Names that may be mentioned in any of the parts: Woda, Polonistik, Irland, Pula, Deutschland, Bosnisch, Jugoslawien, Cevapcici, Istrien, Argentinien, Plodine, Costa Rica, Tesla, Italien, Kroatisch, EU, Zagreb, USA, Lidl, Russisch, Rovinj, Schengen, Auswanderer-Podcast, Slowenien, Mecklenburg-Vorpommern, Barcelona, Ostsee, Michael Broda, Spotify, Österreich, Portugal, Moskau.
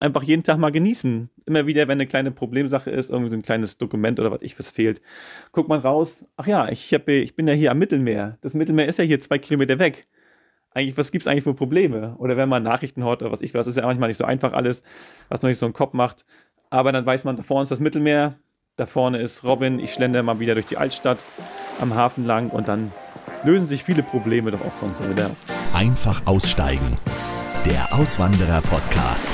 einfach jeden Tag mal genießen. Immer wieder, wenn eine kleine Problemsache ist, irgendwie so ein kleines Dokument oder was fehlt, guckt man raus, ach ja, ich bin ja hier am Mittelmeer. Das Mittelmeer ist ja hier 2 Kilometer weg. Eigentlich, was gibt es eigentlich für Probleme? Oder wenn man Nachrichten hört oder was, ist ja manchmal nicht so einfach alles, was man nicht so im Kopf macht. Aber dann weiß man, da vorne ist das Mittelmeer, da vorne ist Rovinj, ich schlendere mal wieder durch die Altstadt am Hafen lang und dann lösen sich viele Probleme doch auch von uns wieder. Einfach aussteigen. Der Auswanderer-Podcast.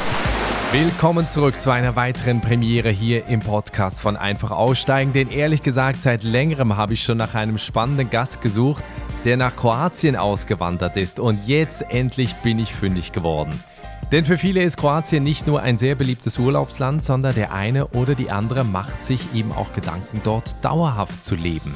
Willkommen zurück zu einer weiteren Premiere hier im Podcast von Einfach Aussteigen, denn ehrlich gesagt, seit längerem habe ich schon nach einem spannenden Gast gesucht, der nach Kroatien ausgewandert ist und jetzt endlich bin ich fündig geworden. Denn für viele ist Kroatien nicht nur ein sehr beliebtes Urlaubsland, sondern der eine oder die andere macht sich eben auch Gedanken, dort dauerhaft zu leben.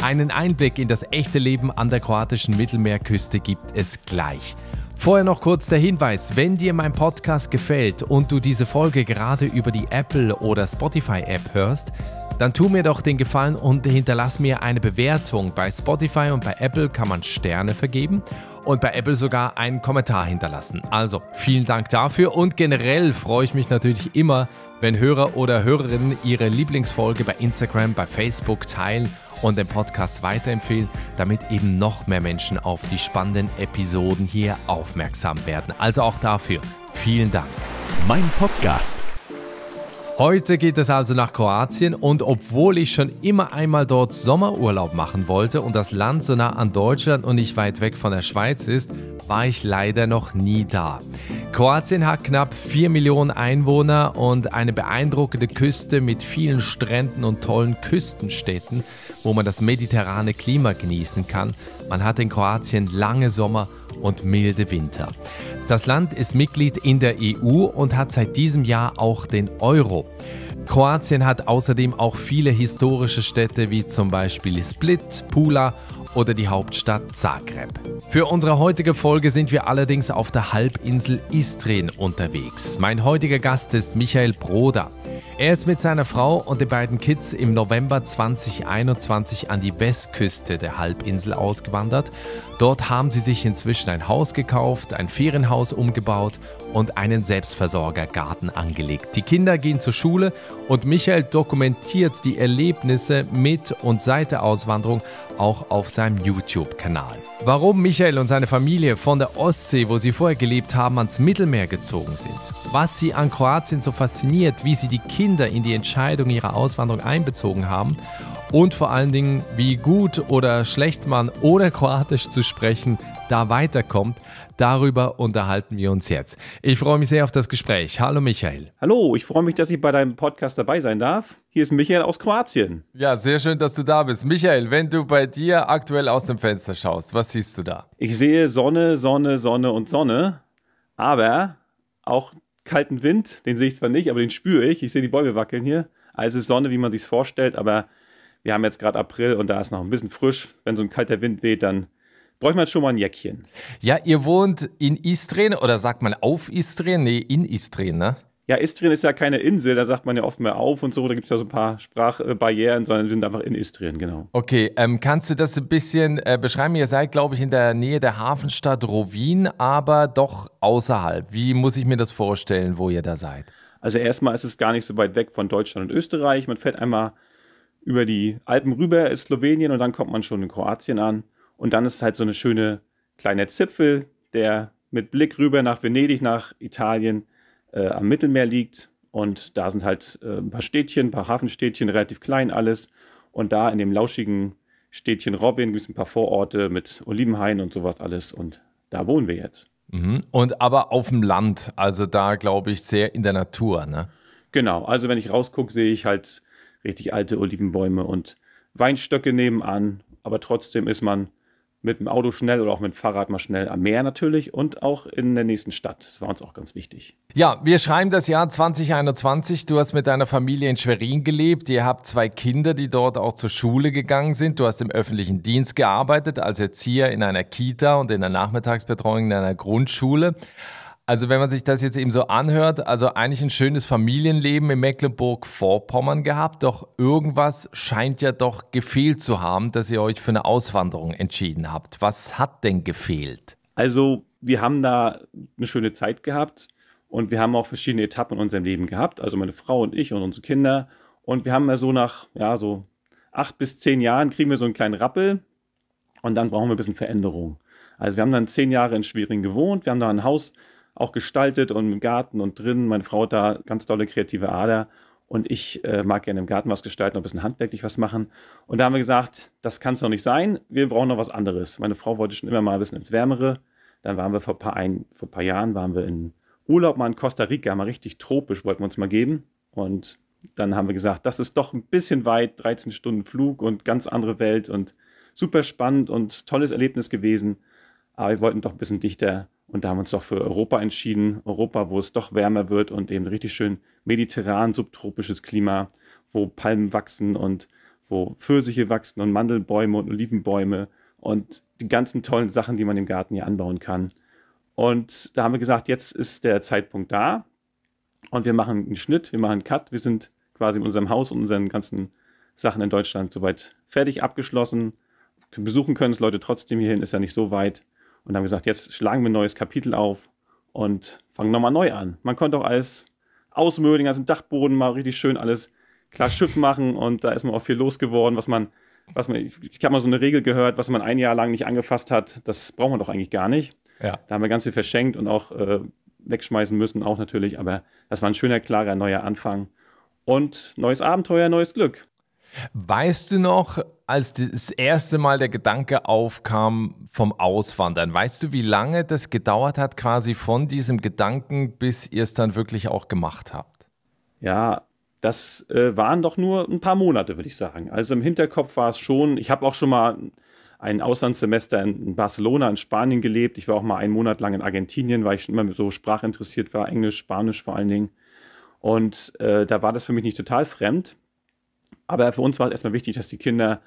Einen Einblick in das echte Leben an der kroatischen Mittelmeerküste gibt es gleich. Vorher noch kurz der Hinweis, wenn dir mein Podcast gefällt und du diese Folge gerade über die Apple- oder Spotify-App hörst, dann tu mir doch den Gefallen und hinterlass mir eine Bewertung. Bei Spotify und bei Apple kann man Sterne vergeben und bei Apple sogar einen Kommentar hinterlassen. Also vielen Dank dafür und generell freue ich mich natürlich immer, wenn Hörer oder Hörerinnen ihre Lieblingsfolge bei Instagram, bei Facebook teilen und den Podcast weiterempfehlen, damit eben noch mehr Menschen auf die spannenden Episoden hier aufmerksam werden. Also auch dafür vielen Dank. Mein Podcast. Heute geht es also nach Kroatien und obwohl ich schon immer einmal dort Sommerurlaub machen wollte und das Land so nah an Deutschland und nicht weit weg von der Schweiz ist, war ich leider noch nie da. Kroatien hat knapp 4 Millionen Einwohner und eine beeindruckende Küste mit vielen Stränden und tollen Küstenstädten, wo man das mediterrane Klima genießen kann. Man hat in Kroatien lange Sommer und milde Winter. Das Land ist Mitglied in der EU und hat seit diesem Jahr auch den Euro. Kroatien hat außerdem auch viele historische Städte wie zum Beispiel Split, Pula oder die Hauptstadt Zagreb. Für unsere heutige Folge sind wir allerdings auf der Halbinsel Istrien unterwegs. Mein heutiger Gast ist Michael Broda. Er ist mit seiner Frau und den beiden Kids im November 2021 an die Westküste der Halbinsel ausgewandert. Dort haben sie sich inzwischen ein Haus gekauft, ein Ferienhaus umgebaut und einen Selbstversorgergarten angelegt. Die Kinder gehen zur Schule und Michael dokumentiert die Erlebnisse mit und seit der Auswanderung auch auf seinem YouTube-Kanal. Warum Michael und seine Familie von der Ostsee, wo sie vorher gelebt haben, ans Mittelmeer gezogen sind, was sie an Kroatien so fasziniert, wie sie die Kinder in die Entscheidung ihrer Auswanderung einbezogen haben und vor allen Dingen, wie gut oder schlecht man ohne Kroatisch zu sprechen da weiterkommt, darüber unterhalten wir uns jetzt. Ich freue mich sehr auf das Gespräch. Hallo Michael. Hallo, ich freue mich, dass ich bei deinem Podcast dabei sein darf. Hier ist Michael aus Kroatien. Ja, sehr schön, dass du da bist. Michael, wenn du bei dir aktuell aus dem Fenster schaust, was siehst du da? Ich sehe Sonne, Sonne, Sonne und Sonne, aber auch kalten Wind. Den sehe ich zwar nicht, aber den spüre ich. Ich sehe die Bäume wackeln hier. Also es ist Sonne, wie man sich es vorstellt, aber wir haben jetzt gerade April und da ist noch ein bisschen frisch. Wenn so ein kalter Wind weht, dann bräuchte man schon mal ein Jäckchen. Ja, ihr wohnt in Istrien oder sagt man auf Istrien? Nee, in Istrien, ne? Ja, Istrien ist ja keine Insel, da sagt man ja oft mal auf und so. Da gibt es ja so ein paar Sprachbarrieren, sondern wir sind einfach in Istrien, genau. Okay, kannst du das ein bisschen beschreiben? Ihr seid, glaube ich, in der Nähe der Hafenstadt Rovinj, aber doch außerhalb. Wie muss ich mir das vorstellen, wo ihr da seid? Also erstmal ist es gar nicht so weit weg von Deutschland und Österreich. Man fährt einmal über die Alpen rüber, ist Slowenien und dann kommt man schon in Kroatien an. Und dann ist es halt so eine schöne kleine Zipfel, der mit Blick rüber nach Venedig, nach Italien am Mittelmeer liegt. Und da sind halt ein paar Städtchen, ein paar Hafenstädtchen, relativ klein alles. Und da in dem lauschigen Städtchen Rovinj gibt es ein paar Vororte mit Olivenhainen und sowas alles. Und da wohnen wir jetzt. Mhm. Und aber auf dem Land, also da glaube ich sehr in der Natur, ne? Genau, also wenn ich rausgucke, sehe ich halt richtig alte Olivenbäume und Weinstöcke nebenan. Aber trotzdem ist man mit dem Auto schnell oder auch mit dem Fahrrad mal schnell am Meer natürlich und auch in der nächsten Stadt. Das war uns auch ganz wichtig. Ja, wir schreiben das Jahr 2021. Du hast mit deiner Familie in Schwerin gelebt. Ihr habt 2 Kinder, die dort auch zur Schule gegangen sind. Du hast im öffentlichen Dienst gearbeitet, als Erzieher in einer Kita und in der Nachmittagsbetreuung in einer Grundschule. Also wenn man sich das jetzt eben so anhört, also eigentlich ein schönes Familienleben in Mecklenburg-Vorpommern gehabt, doch irgendwas scheint ja doch gefehlt zu haben, dass ihr euch für eine Auswanderung entschieden habt. Was hat denn gefehlt? Also wir haben da eine schöne Zeit gehabt Und wir haben auch verschiedene Etappen in unserem Leben gehabt, also meine Frau und ich und unsere Kinder. Und wir haben ja so nach so 8 bis 10 Jahren kriegen wir so einen kleinen Rappel und dann brauchen wir ein bisschen Veränderung. Also wir haben dann 10 Jahre in Schwerin gewohnt, wir haben da ein Haus auch gestaltet und im Garten und drin. Meine Frau hat da ganz tolle kreative Ader und ich mag gerne im Garten was gestalten, noch ein bisschen handwerklich was machen. Und da haben wir gesagt, das kann es noch nicht sein, wir brauchen noch was anderes. Meine Frau wollte schon immer mal ein bisschen ins Wärmere. Dann waren wir vor ein paar Jahren waren wir in Urlaub mal in Costa Rica, mal richtig tropisch, wollten wir uns mal geben. Und dann haben wir gesagt, das ist doch ein bisschen weit, 13 Stunden Flug und ganz andere Welt und super spannend und tolles Erlebnis gewesen. Aber wir wollten doch ein bisschen dichter und da haben wir uns doch für Europa entschieden. Europa, wo es doch wärmer wird und eben richtig schön mediterran, subtropisches Klima, wo Palmen wachsen und wo Pfirsiche wachsen und Mandelbäume und Olivenbäume und die ganzen tollen Sachen, die man im Garten hier anbauen kann. Und da haben wir gesagt, jetzt ist der Zeitpunkt da und wir machen einen Schnitt, wir machen einen Cut. Wir sind quasi in unserem Haus und unseren ganzen Sachen in Deutschland soweit fertig, abgeschlossen. Besuchen können es Leute trotzdem hierhin, ist ja nicht so weit. Und haben gesagt, jetzt schlagen wir ein neues Kapitel auf und fangen nochmal neu an. Man konnte auch alles ausmöbeln, den ganzen Dachboden mal richtig schön alles klar Schiff machen. Und da ist man auch viel losgeworden, ich habe mal so eine Regel gehört, was man ein Jahr lang nicht angefasst hat, das braucht man doch eigentlich gar nicht. Ja. Da haben wir ganz viel verschenkt und auch wegschmeißen müssen, auch natürlich. Aber das war ein schöner, klarer, neuer Anfang. Und neues Abenteuer, neues Glück. Weißt du noch, als das erste Mal der Gedanke aufkam vom Auswandern, weißt du, wie lange das gedauert hat, quasi von diesem Gedanken, bis ihr es dann wirklich auch gemacht habt? Ja, das waren doch nur ein paar Monate, würde ich sagen. Also im Hinterkopf war es schon, ich habe auch schon mal ein Auslandssemester in Barcelona, in Spanien gelebt. Ich war auch mal einen Monat lang in Argentinien, weil ich schon immer so sprachinteressiert war, Englisch, Spanisch vor allen Dingen. Und da war das für mich nicht total fremd. Aber für uns war es erstmal wichtig, dass die Kinder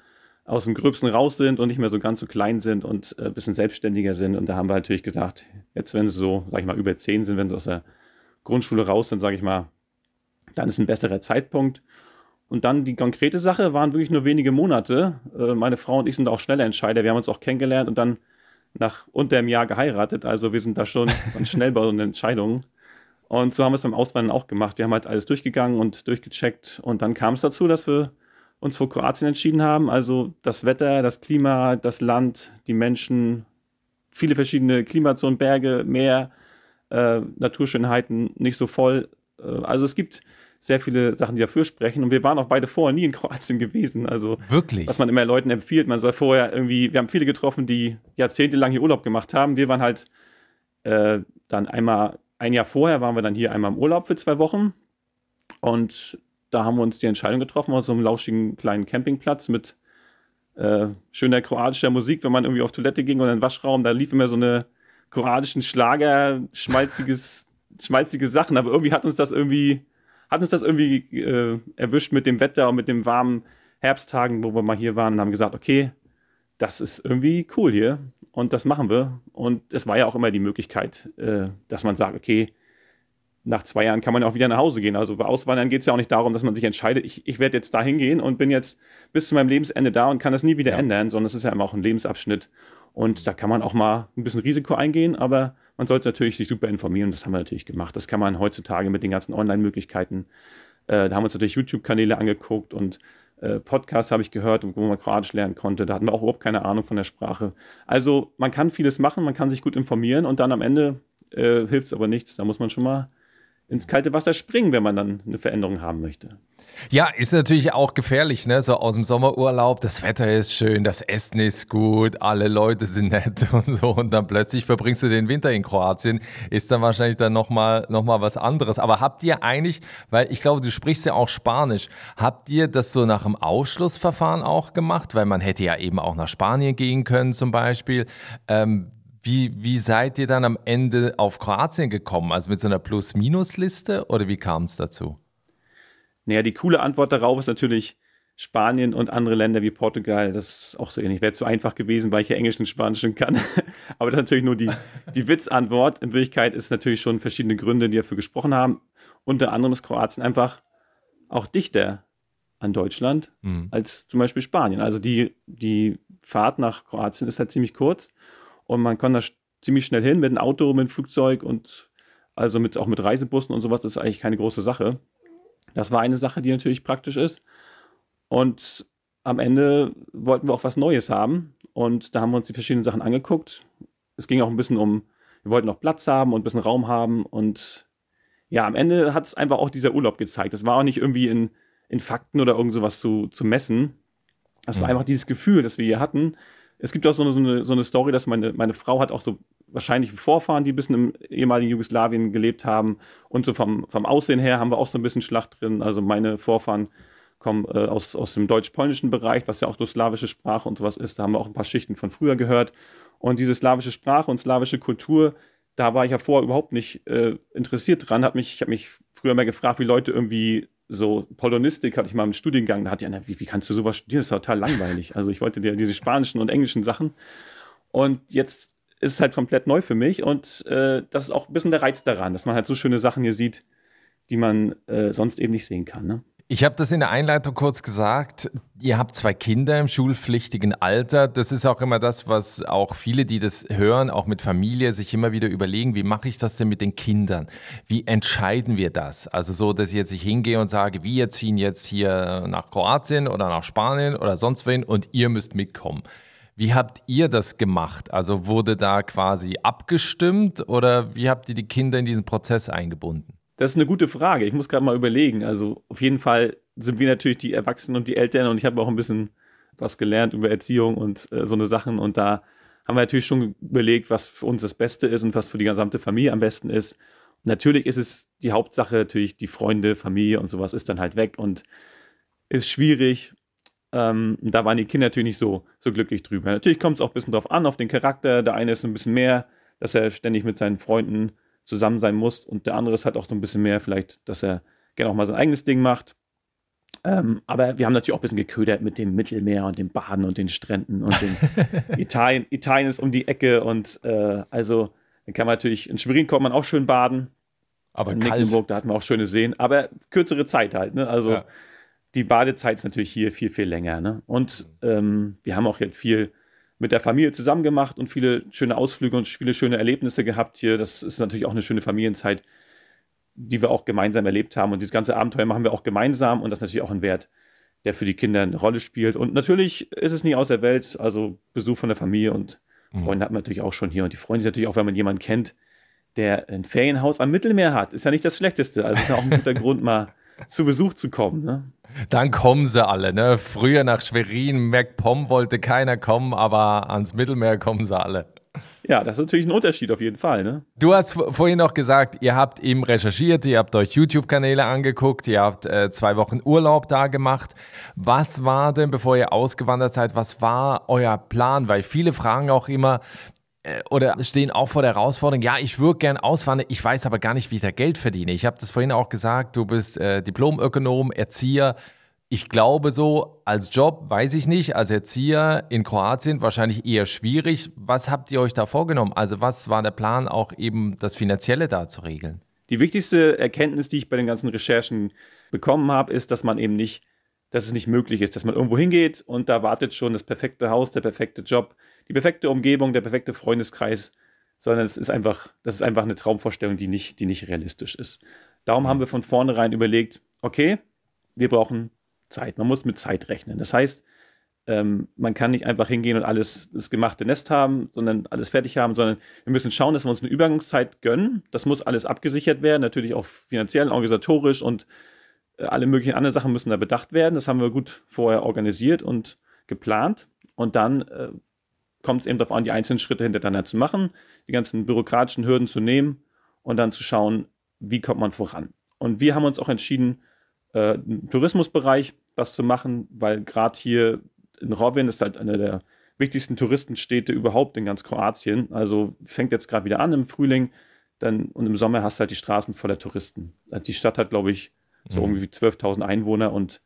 aus dem Gröbsten raus sind und nicht mehr so ganz so klein sind und ein bisschen selbstständiger sind. Und da haben wir natürlich gesagt, jetzt wenn sie so, sag ich mal, über 10 sind, wenn sie aus der Grundschule raus sind, sage ich mal, dann ist ein besserer Zeitpunkt. Und dann die konkrete Sache waren wirklich nur wenige Monate. Meine Frau und ich sind auch schnelle Entscheider. Wir haben uns auch kennengelernt und dann nach unter einem Jahr geheiratet. Also wir sind da schon schnell bei so einer Entscheidung. Und so haben wir es beim Auswandern auch gemacht. Wir haben halt alles durchgegangen und durchgecheckt. Und dann kam es dazu, dass wir uns für Kroatien entschieden haben. Also das Wetter, das Klima, das Land, die Menschen, viele verschiedene Klimazonen, Berge, Meer, Naturschönheiten, nicht so voll. Also es gibt sehr viele Sachen, die dafür sprechen. Und wir waren auch beide vorher nie in Kroatien gewesen. Also wirklich? Was man immer Leuten empfiehlt. Man soll vorher irgendwie, wir haben viele getroffen, die jahrzehntelang hier Urlaub gemacht haben. Wir waren halt dann ein Jahr vorher waren wir dann hier einmal im Urlaub für 2 Wochen. Und da haben wir uns die Entscheidung getroffen, aus so einem lauschigen kleinen Campingplatz mit schöner kroatischer Musik, wenn man irgendwie auf Toilette ging oder in den Waschraum, da lief immer so eine kroatischen Schlager, schmalzige Sachen, aber irgendwie hat uns das irgendwie erwischt mit dem Wetter und mit den warmen Herbsttagen, wo wir mal hier waren und haben gesagt, okay, das ist irgendwie cool hier und das machen wir. Und es war ja auch immer die Möglichkeit, dass man sagt, okay, nach 2 Jahren kann man auch wieder nach Hause gehen. Also bei Auswandern geht es ja auch nicht darum, dass man sich entscheidet, ich werde jetzt da hingehen und bin jetzt bis zu meinem Lebensende da und kann das nie wieder ändern, sondern es ist ja immer auch ein Lebensabschnitt. Und da kann man auch mal ein bisschen Risiko eingehen, aber man sollte natürlich sich super informieren. Das haben wir natürlich gemacht. Das kann man heutzutage mit den ganzen Online-Möglichkeiten. Da haben wir uns natürlich YouTube-Kanäle angeguckt und Podcasts habe ich gehört, wo man Kroatisch lernen konnte. Da hatten wir auch überhaupt keine Ahnung von der Sprache. Also man kann vieles machen, man kann sich gut informieren und dann am Ende hilft es aber nichts. Da muss man schon mal ins kalte Wasser springen, wenn man dann eine Veränderung haben möchte. Ja, ist natürlich auch gefährlich, ne? So aus dem Sommerurlaub, das Wetter ist schön, das Essen ist gut, alle Leute sind nett und so. Und dann plötzlich verbringst du den Winter in Kroatien, ist dann wahrscheinlich dann noch mal was anderes. Aber habt ihr eigentlich, weil ich glaube, du sprichst ja auch Spanisch, habt ihr das so nach dem Ausschlussverfahren auch gemacht? Weil man hätte ja eben auch nach Spanien gehen können zum Beispiel. Wie seid ihr dann am Ende auf Kroatien gekommen? Also mit so einer Plus-Minus-Liste oder wie kam es dazu? Naja, die coole Antwort darauf ist natürlich Spanien und andere Länder wie Portugal. Das ist auch so ähnlich. Wäre zu einfach gewesen, weil ich ja Englisch und Spanisch schon kann. Aber das ist natürlich nur die Witzantwort. In Wirklichkeit ist es natürlich schon verschiedene Gründe, die dafür gesprochen haben. Unter anderem ist Kroatien einfach auch dichter an Deutschland als zum Beispiel Spanien. Also die Fahrt nach Kroatien ist halt ziemlich kurz. Und man kann da ziemlich schnell hin mit dem Auto, mit dem Flugzeug und Also auch mit Reisebussen und sowas, das ist eigentlich keine große Sache. Das war eine Sache, die natürlich praktisch ist. Und am Ende wollten wir auch was Neues haben. Und da haben wir uns die verschiedenen Sachen angeguckt. Es ging auch ein bisschen um, wir wollten auch Platz haben und ein bisschen Raum haben. Und ja, am Ende hat es einfach auch dieser Urlaub gezeigt. Das war auch nicht irgendwie in Fakten oder irgend sowas zu messen. Das war einfach dieses Gefühl, das wir hier hatten. Es gibt auch so eine Story, dass meine Frau hat auch so wahrscheinlich Vorfahren, die ein bisschen im ehemaligen Jugoslawien gelebt haben. Und so vom Aussehen her haben wir auch so ein bisschen Schlacht drin. Also meine Vorfahren kommen aus dem deutsch-polnischen Bereich, was ja auch so slawische Sprache und sowas ist. Da haben wir auch ein paar Schichten von früher gehört. Und diese slawische Sprache und slawische Kultur, da war ich ja vorher überhaupt nicht interessiert dran. Ich habe mich früher mehr gefragt, wie Leute irgendwie so Polonistik, hatte ich mal im Studiengang, da hatte ich einer, wie kannst du sowas studieren? Das ist total langweilig. Also ich wollte diese spanischen und englischen Sachen. Und jetzt ist es halt komplett neu für mich. Und das ist auch ein bisschen der Reiz daran, dass man halt so schöne Sachen hier sieht, die man sonst eben nicht sehen kann, ne? Ich habe das in der Einleitung kurz gesagt, ihr habt 2 Kinder im schulpflichtigen Alter. Das ist auch immer das, was auch viele, die das hören, auch mit Familie, sich immer wieder überlegen, wie mache ich das denn mit den Kindern? Wie entscheiden wir das? Also so, dass ich jetzt nicht hingehe und sage, wir ziehen jetzt hier nach Kroatien oder nach Spanien oder sonst wohin und ihr müsst mitkommen. Wie habt ihr das gemacht? Also wurde da quasi abgestimmt oder wie habt ihr die Kinder in diesen Prozess eingebunden? Das ist eine gute Frage. Ich muss gerade mal überlegen. Also auf jeden Fall sind wir natürlich die Erwachsenen und die Eltern und ich habe auch ein bisschen was gelernt über Erziehung und so eine Sachen und da haben wir natürlich schon überlegt, was für uns das Beste ist und was für die gesamte Familie am besten ist. Natürlich ist es die Hauptsache, natürlich die Freunde, Familie und sowas ist dann halt weg und ist schwierig. Da waren die Kinder natürlich nicht so glücklich drüber. Natürlich kommt es auch ein bisschen drauf an, auf den Charakter. Der eine ist ein bisschen mehr, dass er ständig mit seinen Freunden zusammen sein muss und der andere ist halt auch so ein bisschen mehr vielleicht, dass er gerne auch mal sein eigenes Ding macht. Aber wir haben natürlich auch ein bisschen geködert mit dem Mittelmeer und dem Baden und den Stränden und dem Italien. Italien ist um die Ecke und also dann kann man natürlich, in Schwerin kommt man auch schön baden. Aber in Mecklenburg, da hatten wir auch schöne Seen, aber kürzere Zeit halt, ne? Also ja. Die Badezeit ist natürlich hier viel, viel länger, ne? Und wir haben auch jetzt viel mit der Familie zusammen gemacht und viele schöne Ausflüge und viele schöne Erlebnisse gehabt hier. Das ist natürlich auch eine schöne Familienzeit, die wir auch gemeinsam erlebt haben. Und dieses ganze Abenteuer machen wir auch gemeinsam. Und das ist natürlich auch ein Wert, der für die Kinder eine Rolle spielt. Und natürlich ist es nie aus der Welt. Also Besuch von der Familie und Freunde hat man natürlich auch schon hier. Und die freuen sich natürlich auch, wenn man jemanden kennt, der ein Ferienhaus am Mittelmeer hat. Ist ja nicht das Schlechteste. Also ist ja auch ein guter Grund, mal zu Besuch zu kommen, ne? Dann kommen sie alle, ne? Früher nach Schwerin, Mecklenburg wollte keiner kommen, aber ans Mittelmeer kommen sie alle. Ja, das ist natürlich ein Unterschied auf jeden Fall, ne? Du hast vorhin noch gesagt, ihr habt eben recherchiert, ihr habt euch YouTube-Kanäle angeguckt, ihr habt 2 Wochen Urlaub da gemacht. Was war denn, bevor ihr ausgewandert seid, was war euer Plan? Weil viele fragen auch immer, oder stehen auch vor der Herausforderung, ja, ich würde gern auswandern, ich weiß aber gar nicht, wie ich da Geld verdiene. Ich habe das vorhin auch gesagt, du bist Diplomökonom, Erzieher. Ich glaube so, als Job, weiß ich nicht, als Erzieher in Kroatien wahrscheinlich eher schwierig. Was habt ihr euch da vorgenommen? Also was war der Plan, auch eben das Finanzielle da zu regeln? Die wichtigste Erkenntnis, die ich bei den ganzen Recherchen bekommen habe, ist, dass man eben nicht, dass es nicht möglich ist, dass man irgendwo hingeht und da wartet schon das perfekte Haus, der perfekte Job, die perfekte Umgebung, der perfekte Freundeskreis, sondern es ist einfach, das ist einfach eine Traumvorstellung, die nicht realistisch ist. Darum haben wir von vornherein überlegt, okay, wir brauchen Zeit, man muss mit Zeit rechnen. Das heißt, man kann nicht einfach hingehen und alles das gemachte Nest haben, sondern alles fertig haben, sondern wir müssen schauen, dass wir uns eine Übergangszeit gönnen. Das muss alles abgesichert werden, natürlich auch finanziell, organisatorisch und alle möglichen anderen Sachen müssen da bedacht werden. Das haben wir gut vorher organisiert und geplant. Und dann kommt es eben darauf an, die einzelnen Schritte hintereinander zu machen, die ganzen bürokratischen Hürden zu nehmen und dann zu schauen, wie kommt man voran. Und wir haben uns auch entschieden, im Tourismusbereich was zu machen, weil gerade hier in Rovinj ist halt eine der wichtigsten Touristenstädte überhaupt in ganz Kroatien. Also fängt jetzt gerade wieder an im Frühling dann, und im Sommer hast du halt die Straßen voller Touristen. Also die Stadt hat, glaube ich, so irgendwie 12.000 Einwohner und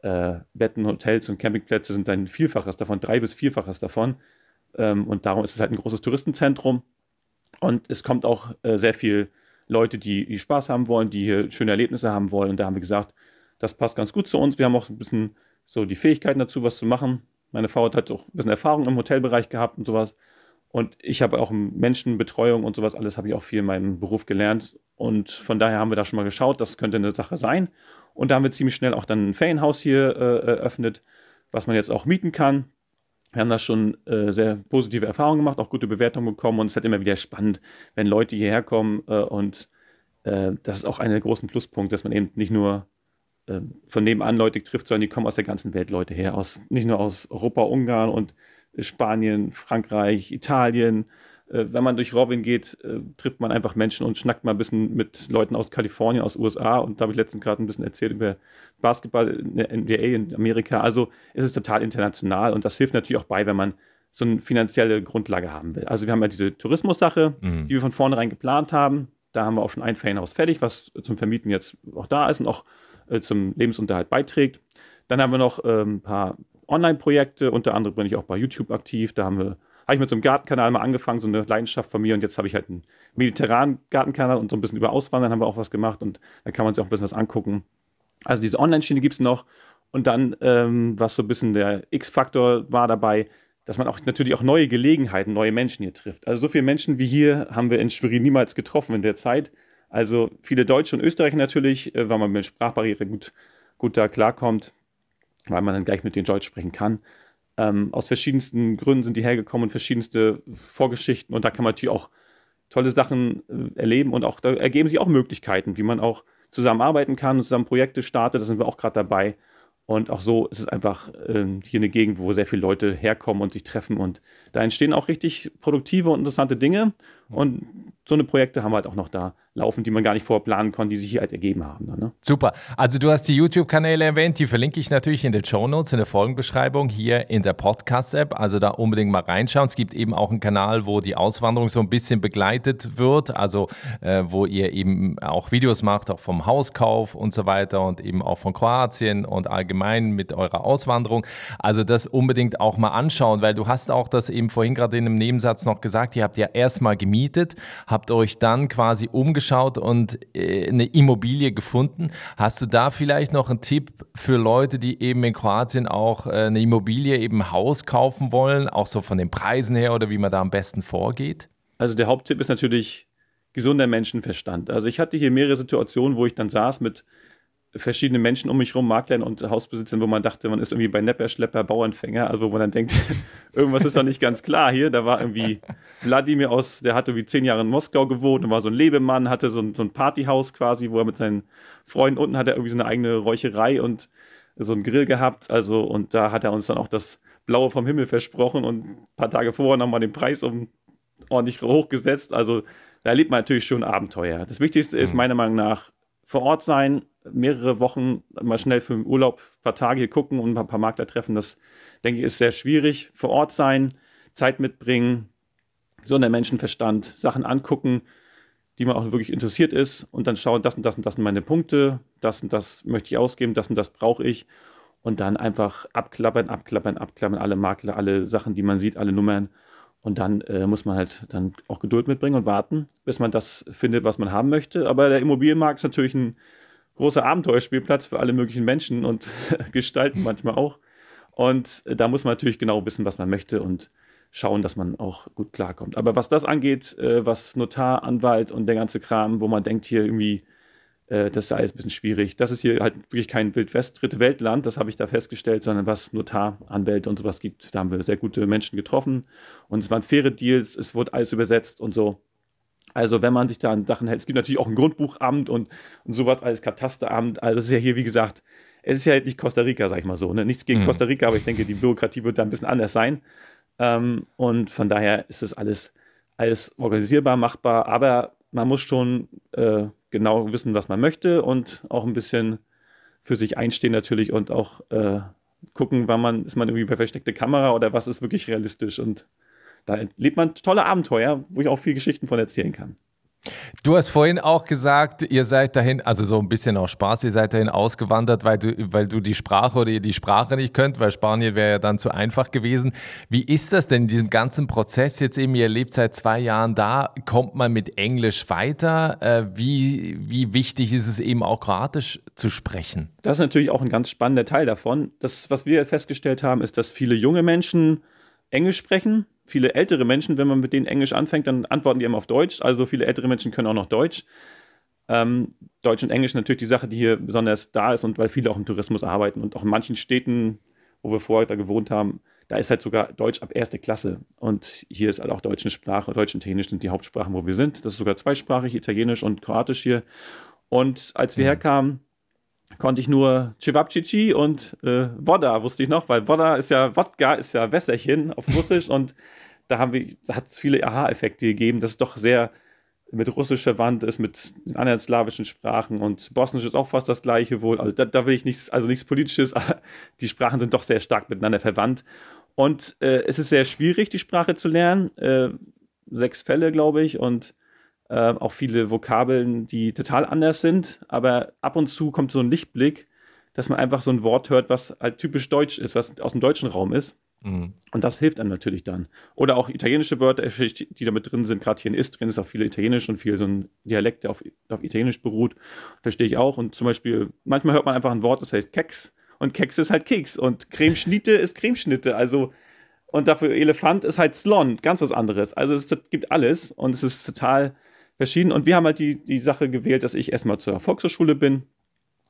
Betten, Hotels und Campingplätze sind ein Vielfaches davon, 3- bis 4-faches davon. Und darum ist es halt ein großes Touristenzentrum. Und es kommt auch sehr viel Leute, die Spaß haben wollen, die hier schöne Erlebnisse haben wollen. Und da haben wir gesagt, das passt ganz gut zu uns. Wir haben auch ein bisschen so die Fähigkeiten dazu, was zu machen. Meine Frau hat auch ein bisschen Erfahrung im Hotelbereich gehabt und sowas. Und ich habe auch Menschenbetreuung und sowas, alles habe ich auch viel in meinem Beruf gelernt. Und von daher haben wir da schon mal geschaut, das könnte eine Sache sein. Und da haben wir ziemlich schnell auch dann ein Ferienhaus hier eröffnet, was man jetzt auch mieten kann. Wir haben da schon sehr positive Erfahrungen gemacht, auch gute Bewertungen bekommen. Und es ist halt immer wieder spannend, wenn Leute hierher kommen. Das ist auch einer der großen Pluspunkte, dass man eben nicht nur von nebenan Leute trifft, sondern die kommen aus der ganzen Welt Leute her. Nicht nur aus Europa, Ungarn und Spanien, Frankreich, Italien. Wenn man durch Rovinj geht, trifft man einfach Menschen und schnackt mal ein bisschen mit Leuten aus Kalifornien, aus USA. Und da habe ich letztens gerade ein bisschen erzählt über Basketball in der NBA in Amerika. Also es ist total international und das hilft natürlich auch bei, wenn man so eine finanzielle Grundlage haben will. Also wir haben ja diese Tourismus-Sache, die wir von vornherein geplant haben. Da haben wir auch schon ein Ferienhaus fertig, was zum Vermieten jetzt auch da ist und auch zum Lebensunterhalt beiträgt. Dann haben wir noch ein paar Online-Projekte, unter anderem bin ich auch bei YouTube aktiv. Da habe ich mit so einem Gartenkanal mal angefangen, so eine Leidenschaft von mir. Und jetzt habe ich halt einen mediterranen Gartenkanal und so ein bisschen über Auswandern haben wir auch was gemacht. Und da kann man sich auch ein bisschen was angucken. Also diese Online-Schiene gibt es noch. Und dann, was so ein bisschen der X-Faktor war dabei, dass man auch natürlich auch neue Gelegenheiten, neue Menschen hier trifft. Also so viele Menschen wie hier haben wir in Schwerin niemals getroffen in der Zeit. Also viele Deutsche und Österreicher natürlich, weil man mit Sprachbarriere gut da klarkommt, weil man dann gleich mit den Deutsch sprechen kann. Aus verschiedensten Gründen sind die hergekommen und verschiedenste Vorgeschichten. Und da kann man natürlich auch tolle Sachen erleben. Und auch da ergeben sich auch Möglichkeiten, wie man auch zusammenarbeiten kann und zusammen Projekte startet. Da sind wir auch gerade dabei. Und auch so ist es einfach hier eine Gegend, wo sehr viele Leute herkommen und sich treffen. Und da entstehen auch richtig produktive und interessante Dinge. Und so eine Projekte haben wir halt auch noch da laufen, die man gar nicht vorher planen konnte, die sich hier halt ergeben haben. Dann, ne? Super. Also du hast die YouTube-Kanäle erwähnt, die verlinke ich natürlich in den Shownotes, in der Folgenbeschreibung, hier in der Podcast-App. Also da unbedingt mal reinschauen. Es gibt eben auch einen Kanal, wo die Auswanderung so ein bisschen begleitet wird, also wo ihr eben auch Videos macht, auch vom Hauskauf und so weiter und eben auch von Kroatien und allgemein mit eurer Auswanderung. Also das unbedingt auch mal anschauen, weil du hast auch das eben vorhin gerade in einem Nebensatz noch gesagt, ihr habt ja erstmal gemietet, habt euch dann quasi umgeschaut und eine Immobilie gefunden. Hast du da vielleicht noch einen Tipp für Leute, die eben in Kroatien auch eine Immobilie, eben ein Haus kaufen wollen, auch so von den Preisen her oder wie man da am besten vorgeht? Also der Haupttipp ist natürlich gesunder Menschenverstand. Also ich hatte hier mehrere Situationen, wo ich dann saß mit verschiedene Menschen um mich rum, Maklern und Hausbesitzern, wo man dachte, man ist irgendwie bei Nepper, Schlepper, Bauernfänger, also wo man dann denkt, irgendwas ist doch nicht ganz klar hier. Da war irgendwie Wladimir der hatte wie 10 Jahre in Moskau gewohnt und war so ein Lebemann, hatte so ein Partyhaus quasi, wo er mit seinen Freunden unten hat er irgendwie so eine eigene Räucherei und so einen Grill gehabt. Also und da hat er uns dann auch das Blaue vom Himmel versprochen und ein paar Tage vorher nochmal den Preis ordentlich hochgesetzt. Also da erlebt man natürlich schon Abenteuer. Das Wichtigste ist meiner Meinung nach vor Ort sein, mehrere Wochen mal schnell für den Urlaub ein paar Tage hier gucken und ein paar Makler treffen, das denke ich ist sehr schwierig. Vor Ort sein, Zeit mitbringen, gesunder Menschenverstand, Sachen angucken, die man auch wirklich interessiert ist und dann schauen, das und das und das sind meine Punkte, das und das möchte ich ausgeben, das und das brauche ich und dann einfach abklappern, alle Makler, alle Sachen, die man sieht, alle Nummern und dann muss man halt dann auch Geduld mitbringen und warten, bis man das findet, was man haben möchte. Aber der Immobilienmarkt ist natürlich ein großer Abenteuerspielplatz für alle möglichen Menschen und Gestalten manchmal auch. Und da muss man natürlich genau wissen, was man möchte und schauen, dass man auch gut klarkommt. Aber was das angeht, was Notar, Anwalt und der ganze Kram, wo man denkt, hier irgendwie, das sei alles ein bisschen schwierig. Das ist hier halt wirklich kein Wildwest, Dritte-Welt-Land, das habe ich da festgestellt, sondern was Notar, Anwälte und sowas gibt. Da haben wir sehr gute Menschen getroffen und es waren faire Deals, es wurde alles übersetzt und so. Also wenn man sich da an Sachen hält, es gibt natürlich auch ein Grundbuchamt und sowas als Katasteramt. Also es ist ja hier, wie gesagt, es ist ja halt nicht Costa Rica, sag ich mal so. Ne? Nichts gegen Costa Rica, aber ich denke, die Bürokratie wird da ein bisschen anders sein. Und von daher ist das alles organisierbar, machbar. Aber man muss schon genau wissen, was man möchte und auch ein bisschen für sich einstehen natürlich und auch gucken, ist man irgendwie bei versteckter Kamera oder was ist wirklich realistisch und da erlebt man tolle Abenteuer, wo ich auch viele Geschichten von erzählen kann. Du hast vorhin auch gesagt, ihr seid dahin, also so ein bisschen auch Spaß, ihr seid dahin ausgewandert, weil du die Sprache oder ihr die Sprache nicht könnt, weil Spanien wäre ja dann zu einfach gewesen. Wie ist das denn in diesem ganzen Prozess jetzt eben? Ihr lebt seit 2 Jahren da, kommt man mit Englisch weiter? Wie wichtig ist es eben auch Kroatisch zu sprechen? Das ist natürlich auch ein ganz spannender Teil davon. Das, was wir festgestellt haben, ist, dass viele junge Menschen Englisch sprechen, viele ältere Menschen, wenn man mit denen Englisch anfängt, dann antworten die immer auf Deutsch. Also viele ältere Menschen können auch noch Deutsch. Deutsch und Englisch natürlich die Sache, die hier besonders da ist und weil viele auch im Tourismus arbeiten. Und auch in manchen Städten, wo wir vorher da gewohnt haben, da ist halt sogar Deutsch ab 1. Klasse. Und hier ist halt auch deutsche Sprache, Deutsch und Italienisch sind die Hauptsprachen, wo wir sind. Das ist sogar zweisprachig, Italienisch und Kroatisch hier. Und als wir herkamen, konnte ich nur Cevapcici und Woda, wusste ich noch, weil Woda ist ja, Wodka ist ja Wässerchen auf Russisch und da hat es viele Aha-Effekte gegeben, dass es doch sehr mit Russisch verwandt ist, mit den anderen slawischen Sprachen und Bosnisch ist auch fast das Gleiche wohl, also da will ich nichts, also nichts Politisches, aber die Sprachen sind doch sehr stark miteinander verwandt und es ist sehr schwierig, die Sprache zu lernen, 6 Fälle, glaube ich, und auch viele Vokabeln, die total anders sind, aber ab und zu kommt so ein Lichtblick, dass man einfach so ein Wort hört, was halt typisch deutsch ist, was aus dem deutschen Raum ist. Mhm. Und das hilft einem natürlich dann. Oder auch italienische Wörter, die da mit drin sind, gerade hier in Istrien ist auch viel Italienisch und viel so ein Dialekt, der auf Italienisch beruht, verstehe ich auch. Und zum Beispiel, manchmal hört man einfach ein Wort, das heißt Keks und Keks ist halt Keks und Cremeschnitte ist Cremeschnitte, also und dafür Elefant ist halt Slon, ganz was anderes. Also es gibt alles und es ist total verschieden. Und wir haben halt die Sache gewählt, dass ich erstmal zur Volkshochschule bin,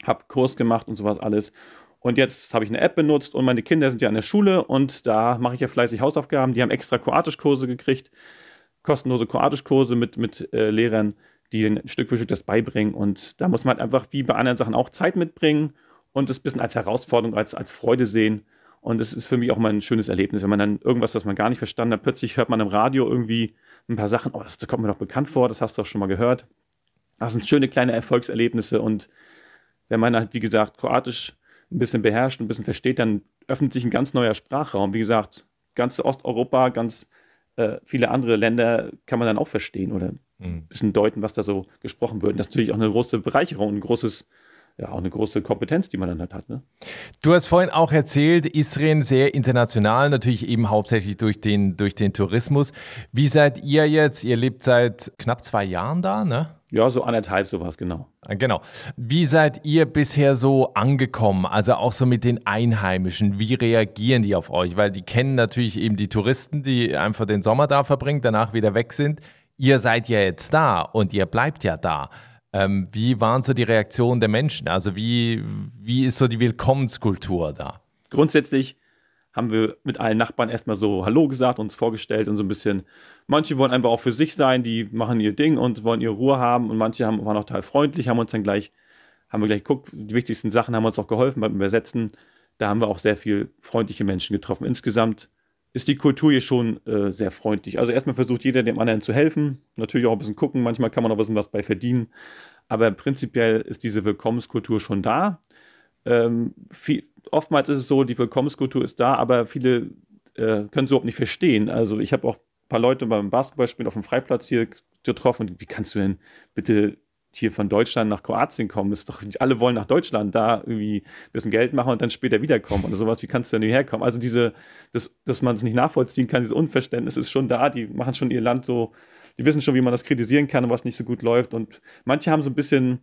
habe Kurs gemacht und sowas alles. Und jetzt habe ich eine App benutzt und meine Kinder sind ja an der Schule und da mache ich ja fleißig Hausaufgaben. Die haben extra Kroatischkurse gekriegt, kostenlose Kroatischkurse mit Lehrern, die denen Stück für Stück das beibringen. Und da muss man halt einfach wie bei anderen Sachen auch Zeit mitbringen und das ein bisschen als Herausforderung, als Freude sehen. Und es ist für mich auch mal ein schönes Erlebnis, wenn man dann irgendwas, was man gar nicht verstanden hat, plötzlich hört man im Radio irgendwie ein paar Sachen, oh, das kommt mir doch bekannt vor, das hast du doch schon mal gehört. Das sind schöne kleine Erfolgserlebnisse und wenn man halt, wie gesagt, Kroatisch ein bisschen beherrscht, ein bisschen versteht, dann öffnet sich ein ganz neuer Sprachraum. Wie gesagt, ganz Osteuropa, ganz viele andere Länder kann man dann auch verstehen oder ein bisschen deuten, was da so gesprochen wird. Das ist natürlich auch eine große Bereicherung, auch eine große Kompetenz, die man dann halt hat. Ne? Du hast vorhin auch erzählt, Istrien sehr international, natürlich eben hauptsächlich durch den Tourismus. Wie seid ihr jetzt? Ihr lebt seit knapp 2 Jahren da, ne? Ja, so 1,5, sowas, genau. Genau. Wie seid ihr bisher so angekommen? Also auch so mit den Einheimischen. Wie reagieren die auf euch? Weil die kennen natürlich eben die Touristen, die einfach den Sommer da verbringen, danach wieder weg sind. Ihr seid ja jetzt da und ihr bleibt ja da. Wie waren so die Reaktionen der Menschen? Also wie ist so die Willkommenskultur da? Grundsätzlich haben wir mit allen Nachbarn erstmal so Hallo gesagt, uns vorgestellt und so ein bisschen, manche wollen einfach auch für sich sein, die machen ihr Ding und wollen ihre Ruhe haben und manche waren auch total freundlich, haben wir gleich geguckt, die wichtigsten Sachen haben uns auch geholfen beim Übersetzen. Da haben wir auch sehr viel freundliche Menschen getroffen. Insgesamt ist die Kultur hier schon sehr freundlich. Also erstmal versucht jeder dem anderen zu helfen, natürlich auch ein bisschen gucken, manchmal kann man auch ein bisschen was bei verdienen, aber prinzipiell ist diese Willkommenskultur schon da. Oftmals ist es so, die Willkommenskultur ist da, aber viele können es überhaupt nicht verstehen. Also ich habe auch ein paar Leute beim Basketballspielen auf dem Freiplatz hier getroffen und wie kannst du denn bitte hier von Deutschland nach Kroatien kommen? Ist doch, alle wollen nach Deutschland da irgendwie ein bisschen Geld machen und dann später wiederkommen oder sowas. Wie kannst du denn hierher kommen? Also dass man es nicht nachvollziehen kann, dieses Unverständnis ist schon da. Die machen schon ihr Land so, die wissen schon, wie man das kritisieren kann und was nicht so gut läuft. Und manche haben so ein bisschen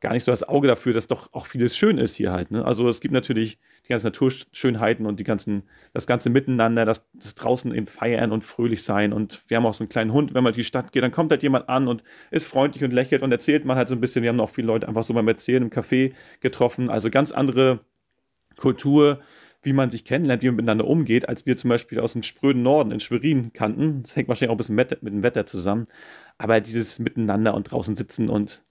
gar nicht so das Auge dafür, dass doch auch vieles schön ist hier halt. Ne? Also es gibt natürlich die ganzen Naturschönheiten und das ganze Miteinander, das draußen eben feiern und fröhlich sein. Und wir haben auch so einen kleinen Hund, wenn man in die Stadt geht, dann kommt halt jemand an und ist freundlich und lächelt und erzählt man halt so ein bisschen. Wir haben auch viele Leute einfach so beim Erzählen im Café getroffen. Also ganz andere Kultur, wie man sich kennenlernt, wie man miteinander umgeht, als wir zum Beispiel aus dem spröden Norden in Schwerin kannten. Das hängt wahrscheinlich auch ein bisschen mit dem Wetter zusammen. Aber dieses Miteinander und draußen sitzen und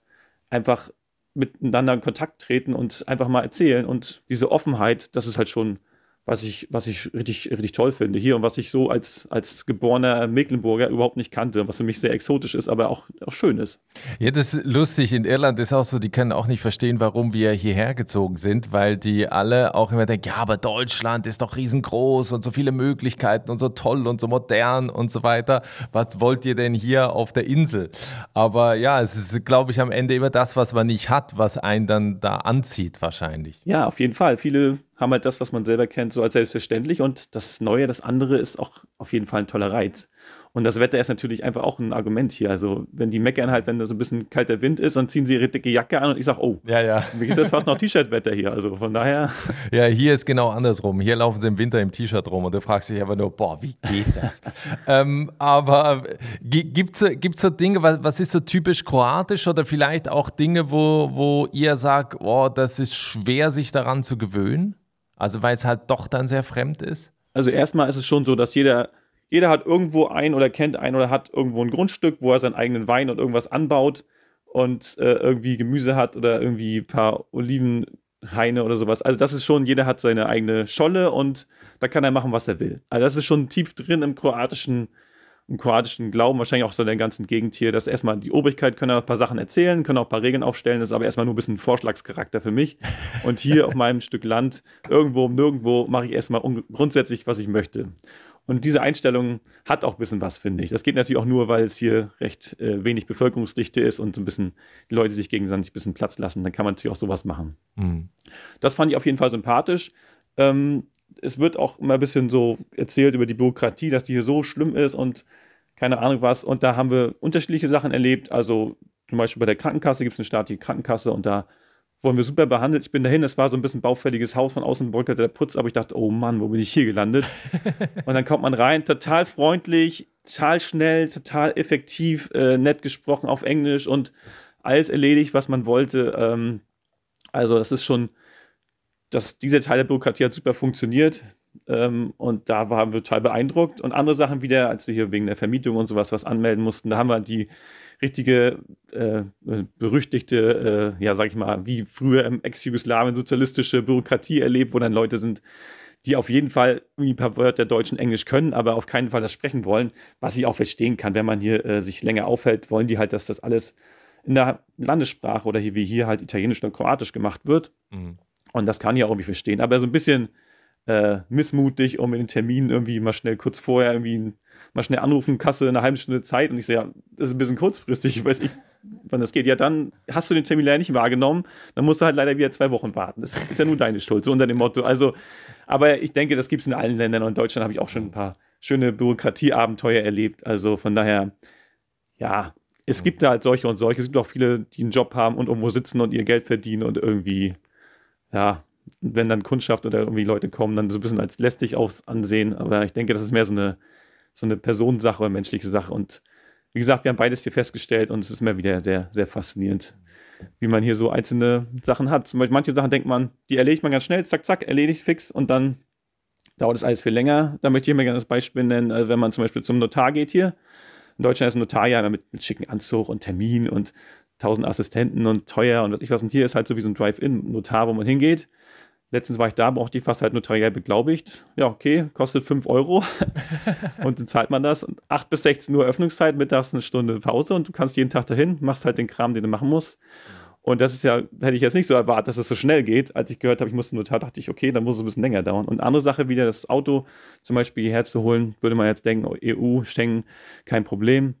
einfach miteinander in Kontakt treten und einfach mal erzählen und diese Offenheit, das ist halt schon, was ich richtig, richtig toll finde hier und was ich so als geborener Mecklenburger überhaupt nicht kannte, was für mich sehr exotisch ist, aber auch schön ist. Ja, das ist lustig, in Irland ist auch so, die können auch nicht verstehen, warum wir hierher gezogen sind, weil die alle auch immer denken, ja, aber Deutschland ist doch riesengroß und so viele Möglichkeiten und so toll und so modern und so weiter. Was wollt ihr denn hier auf der Insel? Aber ja, es ist, glaube ich, am Ende immer das, was man nicht hat, was einen dann da anzieht wahrscheinlich. Ja, auf jeden Fall. Viele haben halt das, was man selber kennt, so als selbstverständlich und das Neue, das andere ist auch auf jeden Fall ein toller Reiz. Und das Wetter ist natürlich einfach auch ein Argument hier. Also wenn die meckern halt, wenn da so ein bisschen kalter Wind ist, dann ziehen sie ihre dicke Jacke an und ich sage, oh, ja. Wie ist das fast noch T-Shirt-Wetter hier? Also von daher. Ja, hier ist genau andersrum. Hier laufen sie im Winter im T-Shirt rum und du fragst dich einfach nur, boah, wie geht das? Aber gibt es so Dinge, was ist so typisch kroatisch oder vielleicht auch Dinge, wo ihr sagt, oh, das ist schwer, sich daran zu gewöhnen? Also weil es halt doch dann sehr fremd ist? Also erstmal ist es schon so, dass jeder hat irgendwo ein oder kennt ein oder hat irgendwo ein Grundstück, wo er seinen eigenen Wein und irgendwas anbaut und irgendwie Gemüse hat oder irgendwie ein paar Olivenhaine oder sowas. Also das ist schon, jeder hat seine eigene Scholle und da kann er machen, was er will. Also das ist schon tief drin im kroatischen Glauben, wahrscheinlich auch so in der ganzen Gegend hier, dass erstmal die Obrigkeit können ein paar Sachen erzählen, können auch ein paar Regeln aufstellen, das ist aber erstmal nur ein bisschen Vorschlagscharakter für mich. Und hier auf meinem Stück Land, irgendwo, nirgendwo, mache ich erstmal grundsätzlich, was ich möchte. Und diese Einstellung hat auch ein bisschen was, finde ich. Das geht natürlich auch nur, weil es hier recht wenig Bevölkerungsdichte ist und so ein bisschen die Leute sich gegenseitig ein bisschen Platz lassen, dann kann man natürlich auch sowas machen. Mhm. Das fand ich auf jeden Fall sympathisch. Es wird auch immer ein bisschen so erzählt über die Bürokratie, dass die hier so schlimm ist und keine Ahnung was. Und da haben wir unterschiedliche Sachen erlebt. Also zum Beispiel bei der Krankenkasse gibt es eine staatliche Krankenkasse und da wurden wir super behandelt. Ich bin dahin, es war so ein bisschen baufälliges Haus, von außen bröckelte der Putz, aber ich dachte, oh Mann, wo bin ich hier gelandet? Und dann kommt man rein, total freundlich, total schnell, total effektiv, nett gesprochen auf Englisch und alles erledigt, was man wollte. Also das ist schon... dass dieser Teil der Bürokratie hat super funktioniert und da waren wir total beeindruckt. Und andere Sachen wieder, als wir hier wegen der Vermietung und sowas was anmelden mussten, da haben wir die richtige, berüchtigte, ja sag ich mal, wie früher im Ex-Jugoslawien sozialistische Bürokratie erlebt, wo dann Leute sind, die auf jeden Fall ein paar Wörter Deutsch und Englisch können, aber auf keinen Fall das sprechen wollen, was ich auch verstehen kann. Wenn man hier sich länger aufhält, wollen die halt, dass das alles in der Landessprache oder hier, wie hier halt Italienisch oder Kroatisch gemacht wird. Mhm. Und das kann ich auch irgendwie verstehen. Aber so ein bisschen missmutig, um in den Termin irgendwie mal schnell kurz vorher irgendwie mal schnell anrufen, Kasse, eine halbe Stunde Zeit. Und ich so, ja, das ist ein bisschen kurzfristig, ich weiß nicht, wann das geht. Ja, dann hast du den Termin leider nicht wahrgenommen, dann musst du halt leider wieder 2 Wochen warten. Das ist ja nur deine Schuld, so unter dem Motto. Also, aber ich denke, das gibt es in allen Ländern. Und in Deutschland habe ich auch schon ein paar schöne Bürokratieabenteuer erlebt. Also von daher, ja, es gibt da halt solche und solche. Es gibt auch viele, die einen Job haben und irgendwo sitzen und ihr Geld verdienen und irgendwie... Ja, wenn dann Kundschaft oder irgendwie Leute kommen, dann so ein bisschen als lästig ansehen. Aber ich denke, das ist mehr so eine Personensache oder menschliche Sache. Und wie gesagt, wir haben beides hier festgestellt und es ist immer wieder sehr, sehr faszinierend, wie man hier so einzelne Sachen hat. Zum Beispiel manche Sachen denkt man, die erledigt man ganz schnell, zack, zack, erledigt, fix und dann dauert es alles viel länger. Da möchte ich mir gerne das Beispiel nennen, wenn man zum Beispiel zum Notar geht hier. In Deutschland ist ein Notar ja immer mit schicken Anzug und Termin und 1000 Assistenten und teuer und was ich was. Und hier ist halt so wie so ein Drive-In-Notar, wo man hingeht. Letztens war ich da, brauchte ich fast halt notariell beglaubigt. Ja, okay, kostet 5 Euro und dann zahlt man das. Und 8 bis 16 Uhr Öffnungszeit, mittags eine Stunde Pause und du kannst jeden Tag dahin, machst halt den Kram, den du machen musst. Und das ist ja, hätte ich jetzt nicht so erwartet, dass das so schnell geht. Als ich gehört habe, ich muss zum Notar, dachte ich, okay, dann muss es ein bisschen länger dauern. Und andere Sache wieder, das Auto zum Beispiel hierher zu holen, würde man jetzt denken, EU, Schengen, kein Problem.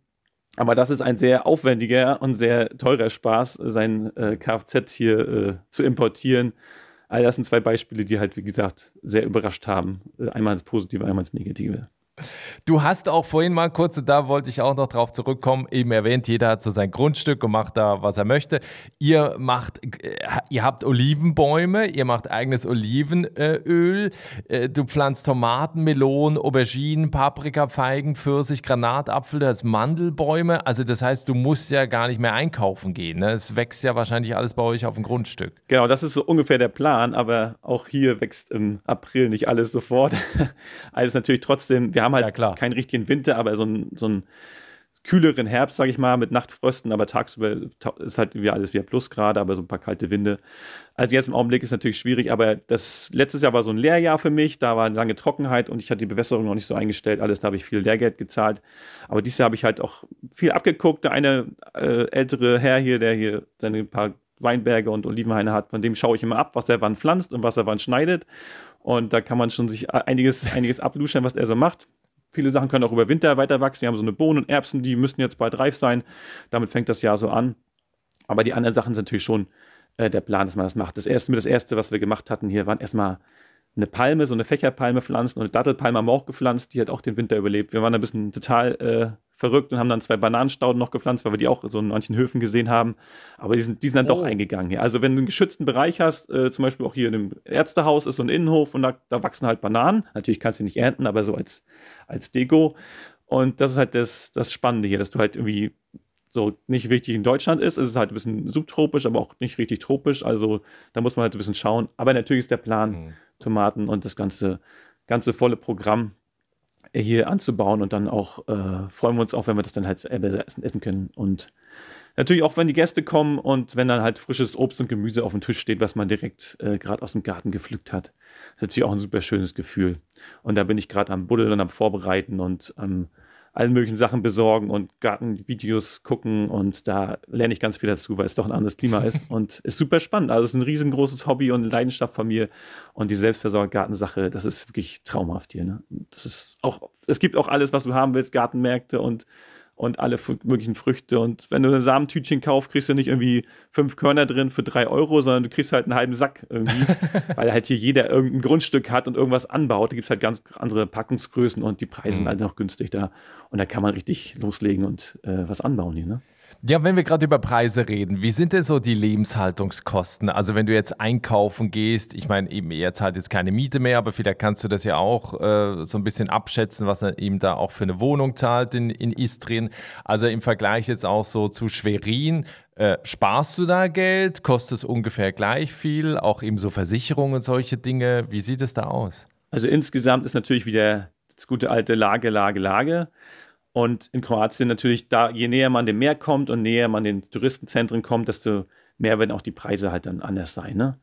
Aber das ist ein sehr aufwendiger und sehr teurer Spaß, sein Kfz hier zu importieren. All das sind 2 Beispiele, die halt, wie gesagt, sehr überrascht haben. Einmal ins Positive, einmal ins Negative. Du hast auch vorhin mal kurz, da wollte ich auch noch drauf zurückkommen, eben erwähnt, jeder hat so sein Grundstück und macht da, was er möchte. Ihr habt Olivenbäume, ihr macht eigenes Olivenöl, du pflanzt Tomaten, Melonen, Auberginen, Paprika, Feigen, Pfirsich, Granatapfel, du hast Mandelbäume. Also das heißt, du musst ja gar nicht mehr einkaufen gehen, ne? Es wächst ja wahrscheinlich alles bei euch auf dem Grundstück. Genau, das ist so ungefähr der Plan, aber auch hier wächst im April nicht alles sofort. Alles natürlich trotzdem, wir haben halt keinen richtigen Winter, aber so einen kühleren Herbst, sage ich mal, mit Nachtfrösten, aber tagsüber ist halt wieder alles wieder Plusgrade, aber so ein paar kalte Winde. Also jetzt im Augenblick ist natürlich schwierig, aber das letztes Jahr war so ein Lehrjahr für mich, da war eine lange Trockenheit und ich hatte die Bewässerung noch nicht so eingestellt, alles, da habe ich viel Lehrgeld gezahlt, aber dieses Jahr habe ich halt auch viel abgeguckt. Der eine ältere Herr hier, der hier seine paar Weinberge und Olivenhaine hat, von dem schaue ich immer ab, was er wann pflanzt und was er wann schneidet. Und da kann man schon sich einiges abluschern, was er so macht. Viele Sachen können auch über Winter weiter wachsen. Wir haben so eine Bohnen und Erbsen, die müssen jetzt bald reif sein. Damit fängt das Jahr so an. Aber die anderen Sachen sind natürlich schon der Plan, dass man das macht. Das Erste, was wir gemacht hatten hier, waren erstmal eine Palme, so eine Fächerpalme pflanzen und eine Dattelpalme haben wir auch gepflanzt, die hat auch den Winter überlebt. Wir waren ein bisschen total verrückt und haben dann 2 Bananenstauden noch gepflanzt, weil wir die auch so in manchen Höfen gesehen haben. Aber die sind dann doch eingegangen hier. Also wenn du einen geschützten Bereich hast, zum Beispiel auch hier in dem Ärztehaus ist so ein Innenhof und da wachsen halt Bananen. Natürlich kannst du die nicht ernten, aber so als Deko. Und das ist halt das Spannende hier, dass du halt irgendwie so nicht richtig in Deutschland ist. Es ist halt ein bisschen subtropisch, aber auch nicht richtig tropisch. Also da muss man halt ein bisschen schauen. Aber natürlich ist der Plan, Tomaten und das ganze volle Programm hier anzubauen. Und dann auch freuen wir uns auch, wenn wir das dann halt selber essen können. Und natürlich auch, wenn die Gäste kommen und wenn dann halt frisches Obst und Gemüse auf dem Tisch steht, was man direkt gerade aus dem Garten gepflückt hat. Das ist natürlich auch ein super schönes Gefühl. Und da bin ich gerade am Buddeln und am Vorbereiten und am allen möglichen Sachen besorgen und Gartenvideos gucken und da lerne ich ganz viel dazu, weil es doch ein anderes Klima ist und ist super spannend. Also es ist ein riesengroßes Hobby und eine Leidenschaft von mir und die Selbstversorger-Gartensache, das ist wirklich traumhaft hier. Ne? Das ist auch, es gibt auch alles, was du haben willst, Gartenmärkte und alle möglichen Früchte und wenn du ein Samentütchen kaufst, kriegst du nicht irgendwie 5 Körner drin für 3 €, sondern du kriegst halt einen halben Sack irgendwie, weil halt hier jeder irgendein Grundstück hat und irgendwas anbaut. Da gibt es halt ganz andere Packungsgrößen und die Preise sind halt noch günstig da und da kann man richtig loslegen und was anbauen hier, ne? Ja, wenn wir gerade über Preise reden, wie sind denn so die Lebenshaltungskosten? Also wenn du jetzt einkaufen gehst, ich meine, eben ihr zahlt jetzt keine Miete mehr, aber vielleicht kannst du das ja auch so ein bisschen abschätzen, was er eben da auch für eine Wohnung zahlt in Istrien. Also im Vergleich jetzt auch so zu Schwerin, sparst du da Geld? Kostet es ungefähr gleich viel? Auch eben so Versicherungen und solche Dinge. Wie sieht es da aus? Also insgesamt ist natürlich wieder das gute alte Lage. Und in Kroatien natürlich, da je näher man dem Meer kommt und näher man den Touristenzentren kommt, desto mehr werden auch die Preise halt dann anders sein. Ne?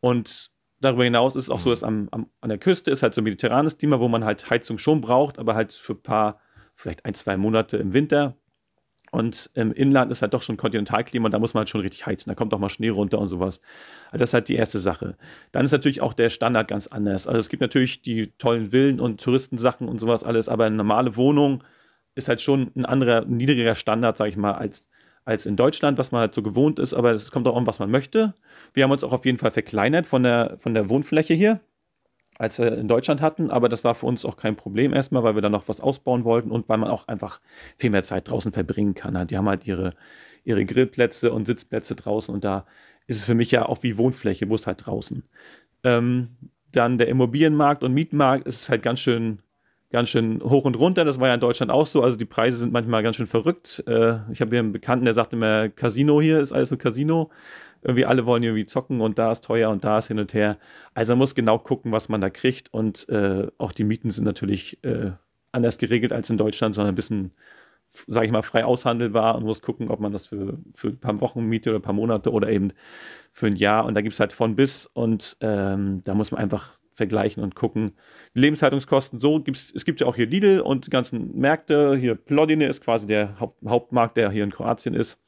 Und darüber hinaus ist es auch so, dass an der Küste ist halt so ein mediterranes Klima, wo man halt Heizung schon braucht, aber halt für ein paar, vielleicht 1, 2 Monate im Winter. Und im Inland ist halt doch schon Kontinentalklima und da muss man halt schon richtig heizen. Da kommt auch mal Schnee runter und sowas. Also das ist halt die erste Sache. Dann ist natürlich auch der Standard ganz anders. Also es gibt natürlich die tollen Villen und Touristensachen und sowas alles, aber eine normale Wohnung ist halt schon ein anderer, niedriger Standard, sage ich mal, als in Deutschland, was man halt so gewohnt ist. Aber es kommt auch an, was man möchte. Wir haben uns auch auf jeden Fall verkleinert von der Wohnfläche hier, als wir in Deutschland hatten. Aber das war für uns auch kein Problem erstmal, weil wir dann noch was ausbauen wollten und weil man auch einfach viel mehr Zeit draußen verbringen kann. Die haben halt ihre Grillplätze und Sitzplätze draußen. Und da ist es für mich ja auch wie Wohnfläche, wo es halt draußen. Dann der Immobilienmarkt und Mietmarkt ist halt ganz schön hoch und runter. Das war ja in Deutschland auch so. Also die Preise sind manchmal ganz schön verrückt. Ich habe hier einen Bekannten, der sagt immer, Casino hier ist alles ein Casino. Irgendwie alle wollen irgendwie zocken und da ist teuer und da ist hin und her. Also man muss genau gucken, was man da kriegt. Und auch die Mieten sind natürlich anders geregelt als in Deutschland, sondern ein bisschen, sage ich mal, frei aushandelbar und muss gucken, ob man das für ein paar Wochen Miete oder ein paar Monate oder eben für ein Jahr. Und da gibt es halt von bis und da muss man einfach vergleichen und gucken. Die Lebenshaltungskosten, so es gibt ja auch hier Lidl und die ganzen Märkte, hier Plodine ist quasi der Hauptmarkt, der hier in Kroatien ist.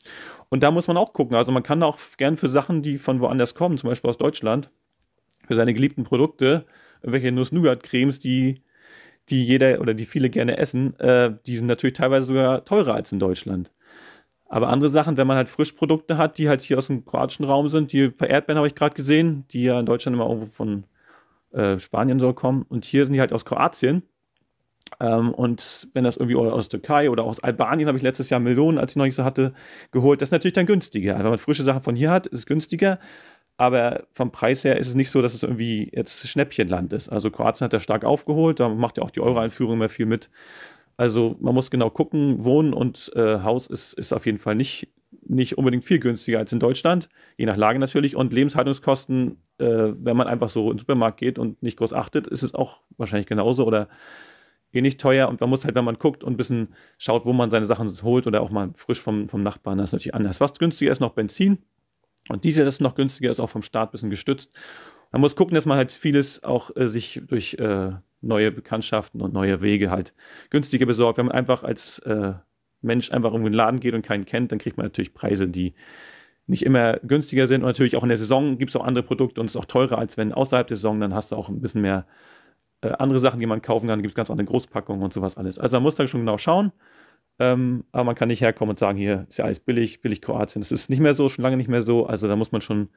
Und da muss man auch gucken. Also man kann auch gern für Sachen, die von woanders kommen, zum Beispiel aus Deutschland, für seine geliebten Produkte, irgendwelche Nuss-Nougat-Cremes, die jeder oder die viele gerne essen, die sind natürlich teilweise sogar teurer als in Deutschland. Aber andere Sachen, wenn man halt Frischprodukte hat, die halt hier aus dem kroatischen Raum sind, die bei Erdbeeren habe ich gerade gesehen, die ja in Deutschland immer irgendwo von Spanien soll kommen und hier sind die halt aus Kroatien und wenn das irgendwie aus Türkei oder aus Albanien, habe ich letztes Jahr Melonen, als ich noch nicht so hatte, geholt, das ist natürlich dann günstiger. Also wenn man frische Sachen von hier hat, ist es günstiger, aber vom Preis her ist es nicht so, dass es irgendwie jetzt Schnäppchenland ist. Also Kroatien hat da stark aufgeholt, da macht ja auch die Euro-Einführung mehr viel mit. Also man muss genau gucken, Wohnen und Haus ist auf jeden Fall nicht unbedingt viel günstiger als in Deutschland, je nach Lage natürlich. Und Lebenshaltungskosten, wenn man einfach so in den Supermarkt geht und nicht groß achtet, ist es auch wahrscheinlich genauso oder ähnlich teuer. Und man muss halt, wenn man guckt und ein bisschen schaut, wo man seine Sachen holt oder auch mal frisch vom Nachbarn, das ist natürlich anders. Was günstiger ist, noch Benzin. Und Diesel, das noch günstiger ist, auch vom Staat ein bisschen gestützt. Man muss gucken, dass man halt vieles auch sich durch neue Bekanntschaften und neue Wege halt günstiger besorgt. Wenn man einfach als Mensch einfach in den Laden geht und keinen kennt, dann kriegt man natürlich Preise, die nicht immer günstiger sind. Und natürlich auch in der Saison gibt es auch andere Produkte und es ist auch teurer, als wenn außerhalb der Saison, dann hast du auch ein bisschen mehr andere Sachen, die man kaufen kann. Da gibt es ganz andere Großpackungen und sowas alles. Also man muss da schon genau schauen. Aber man kann nicht herkommen und sagen, hier ist ja alles billig Kroatien. Das ist nicht mehr so, schon lange nicht mehr so. Also da muss man schon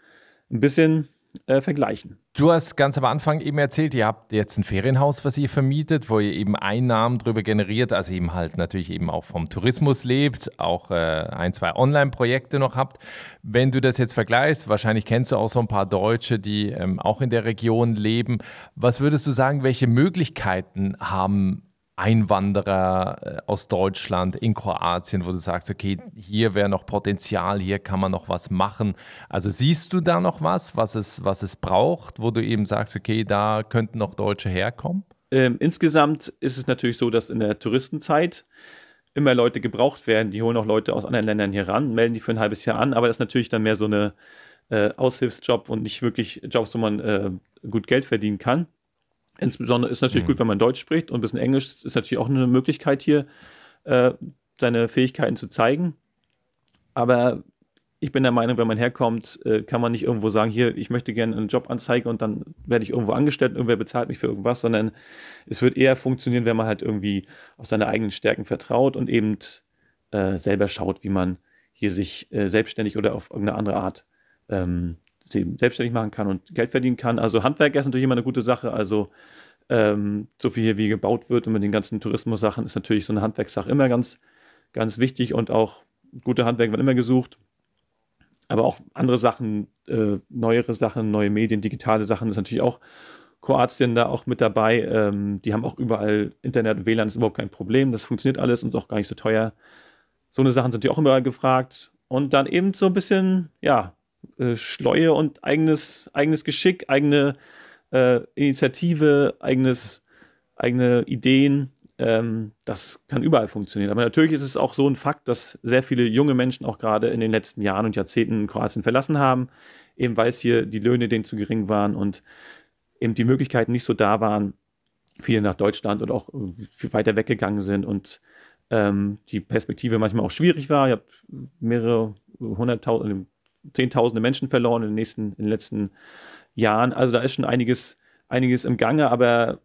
ein bisschen vergleichen. Du hast ganz am Anfang eben erzählt, ihr habt jetzt ein Ferienhaus, was ihr vermietet, wo ihr eben Einnahmen drüber generiert, also eben halt natürlich eben auch vom Tourismus lebt, auch ein, zwei Online-Projekte noch habt. Wenn du das jetzt vergleichst, wahrscheinlich kennst du auch so ein paar Deutsche, die auch in der Region leben. Was würdest du sagen, welche Möglichkeiten haben Einwanderer aus Deutschland in Kroatien, wo du sagst, okay, hier wäre noch Potenzial, hier kann man noch was machen. Also siehst du da noch was es braucht, wo du eben sagst, okay, da könnten noch Deutsche herkommen? Insgesamt ist es natürlich so, dass in der Touristenzeit immer Leute gebraucht werden. Die holen auch Leute aus anderen Ländern hier ran, melden die für ein halbes Jahr an, aber das ist natürlich dann mehr so eine Aushilfsjob und nicht wirklich Jobs, wo man gut Geld verdienen kann. Insbesondere ist natürlich gut, wenn man Deutsch spricht und ein bisschen Englisch ist natürlich auch eine Möglichkeit hier, seine Fähigkeiten zu zeigen. Aber ich bin der Meinung, wenn man herkommt, kann man nicht irgendwo sagen, hier, ich möchte gerne einen Job anzeigen und dann werde ich irgendwo angestellt und irgendwer bezahlt mich für irgendwas, sondern es wird eher funktionieren, wenn man halt irgendwie auf seine eigenen Stärken vertraut und eben selber schaut, wie man hier sich selbstständig oder auf irgendeine andere Art selbstständig machen kann und Geld verdienen kann. Also Handwerk ist natürlich immer eine gute Sache. Also so viel hier wie gebaut wird und mit den ganzen Tourismus-Sachen ist natürlich so eine Handwerkssache immer ganz, ganz wichtig und auch gute Handwerk wird immer gesucht. Aber auch andere Sachen, neuere Sachen, neue Medien, digitale Sachen ist natürlich auch Kroatien da auch mit dabei. Die haben auch überall Internet und WLAN, ist überhaupt kein Problem. Das funktioniert alles und ist auch gar nicht so teuer. So eine Sachen sind natürlich auch immer gefragt. Und dann eben so ein bisschen, ja, Schleue und eigenes Geschick, eigene Initiative, eigene Ideen. Das kann überall funktionieren. Aber natürlich ist es auch so ein Fakt, dass sehr viele junge Menschen auch gerade in den letzten Jahren und Jahrzehnten Kroatien verlassen haben, eben weil es hier die Löhne denen zu gering waren und eben die Möglichkeiten nicht so da waren. Viele nach Deutschland und auch weiter weggegangen sind und die Perspektive manchmal auch schwierig war. Ihr habt mehrere hunderttausend, Zehntausende Menschen verloren in den letzten Jahren. Also da ist schon einiges im Gange, aber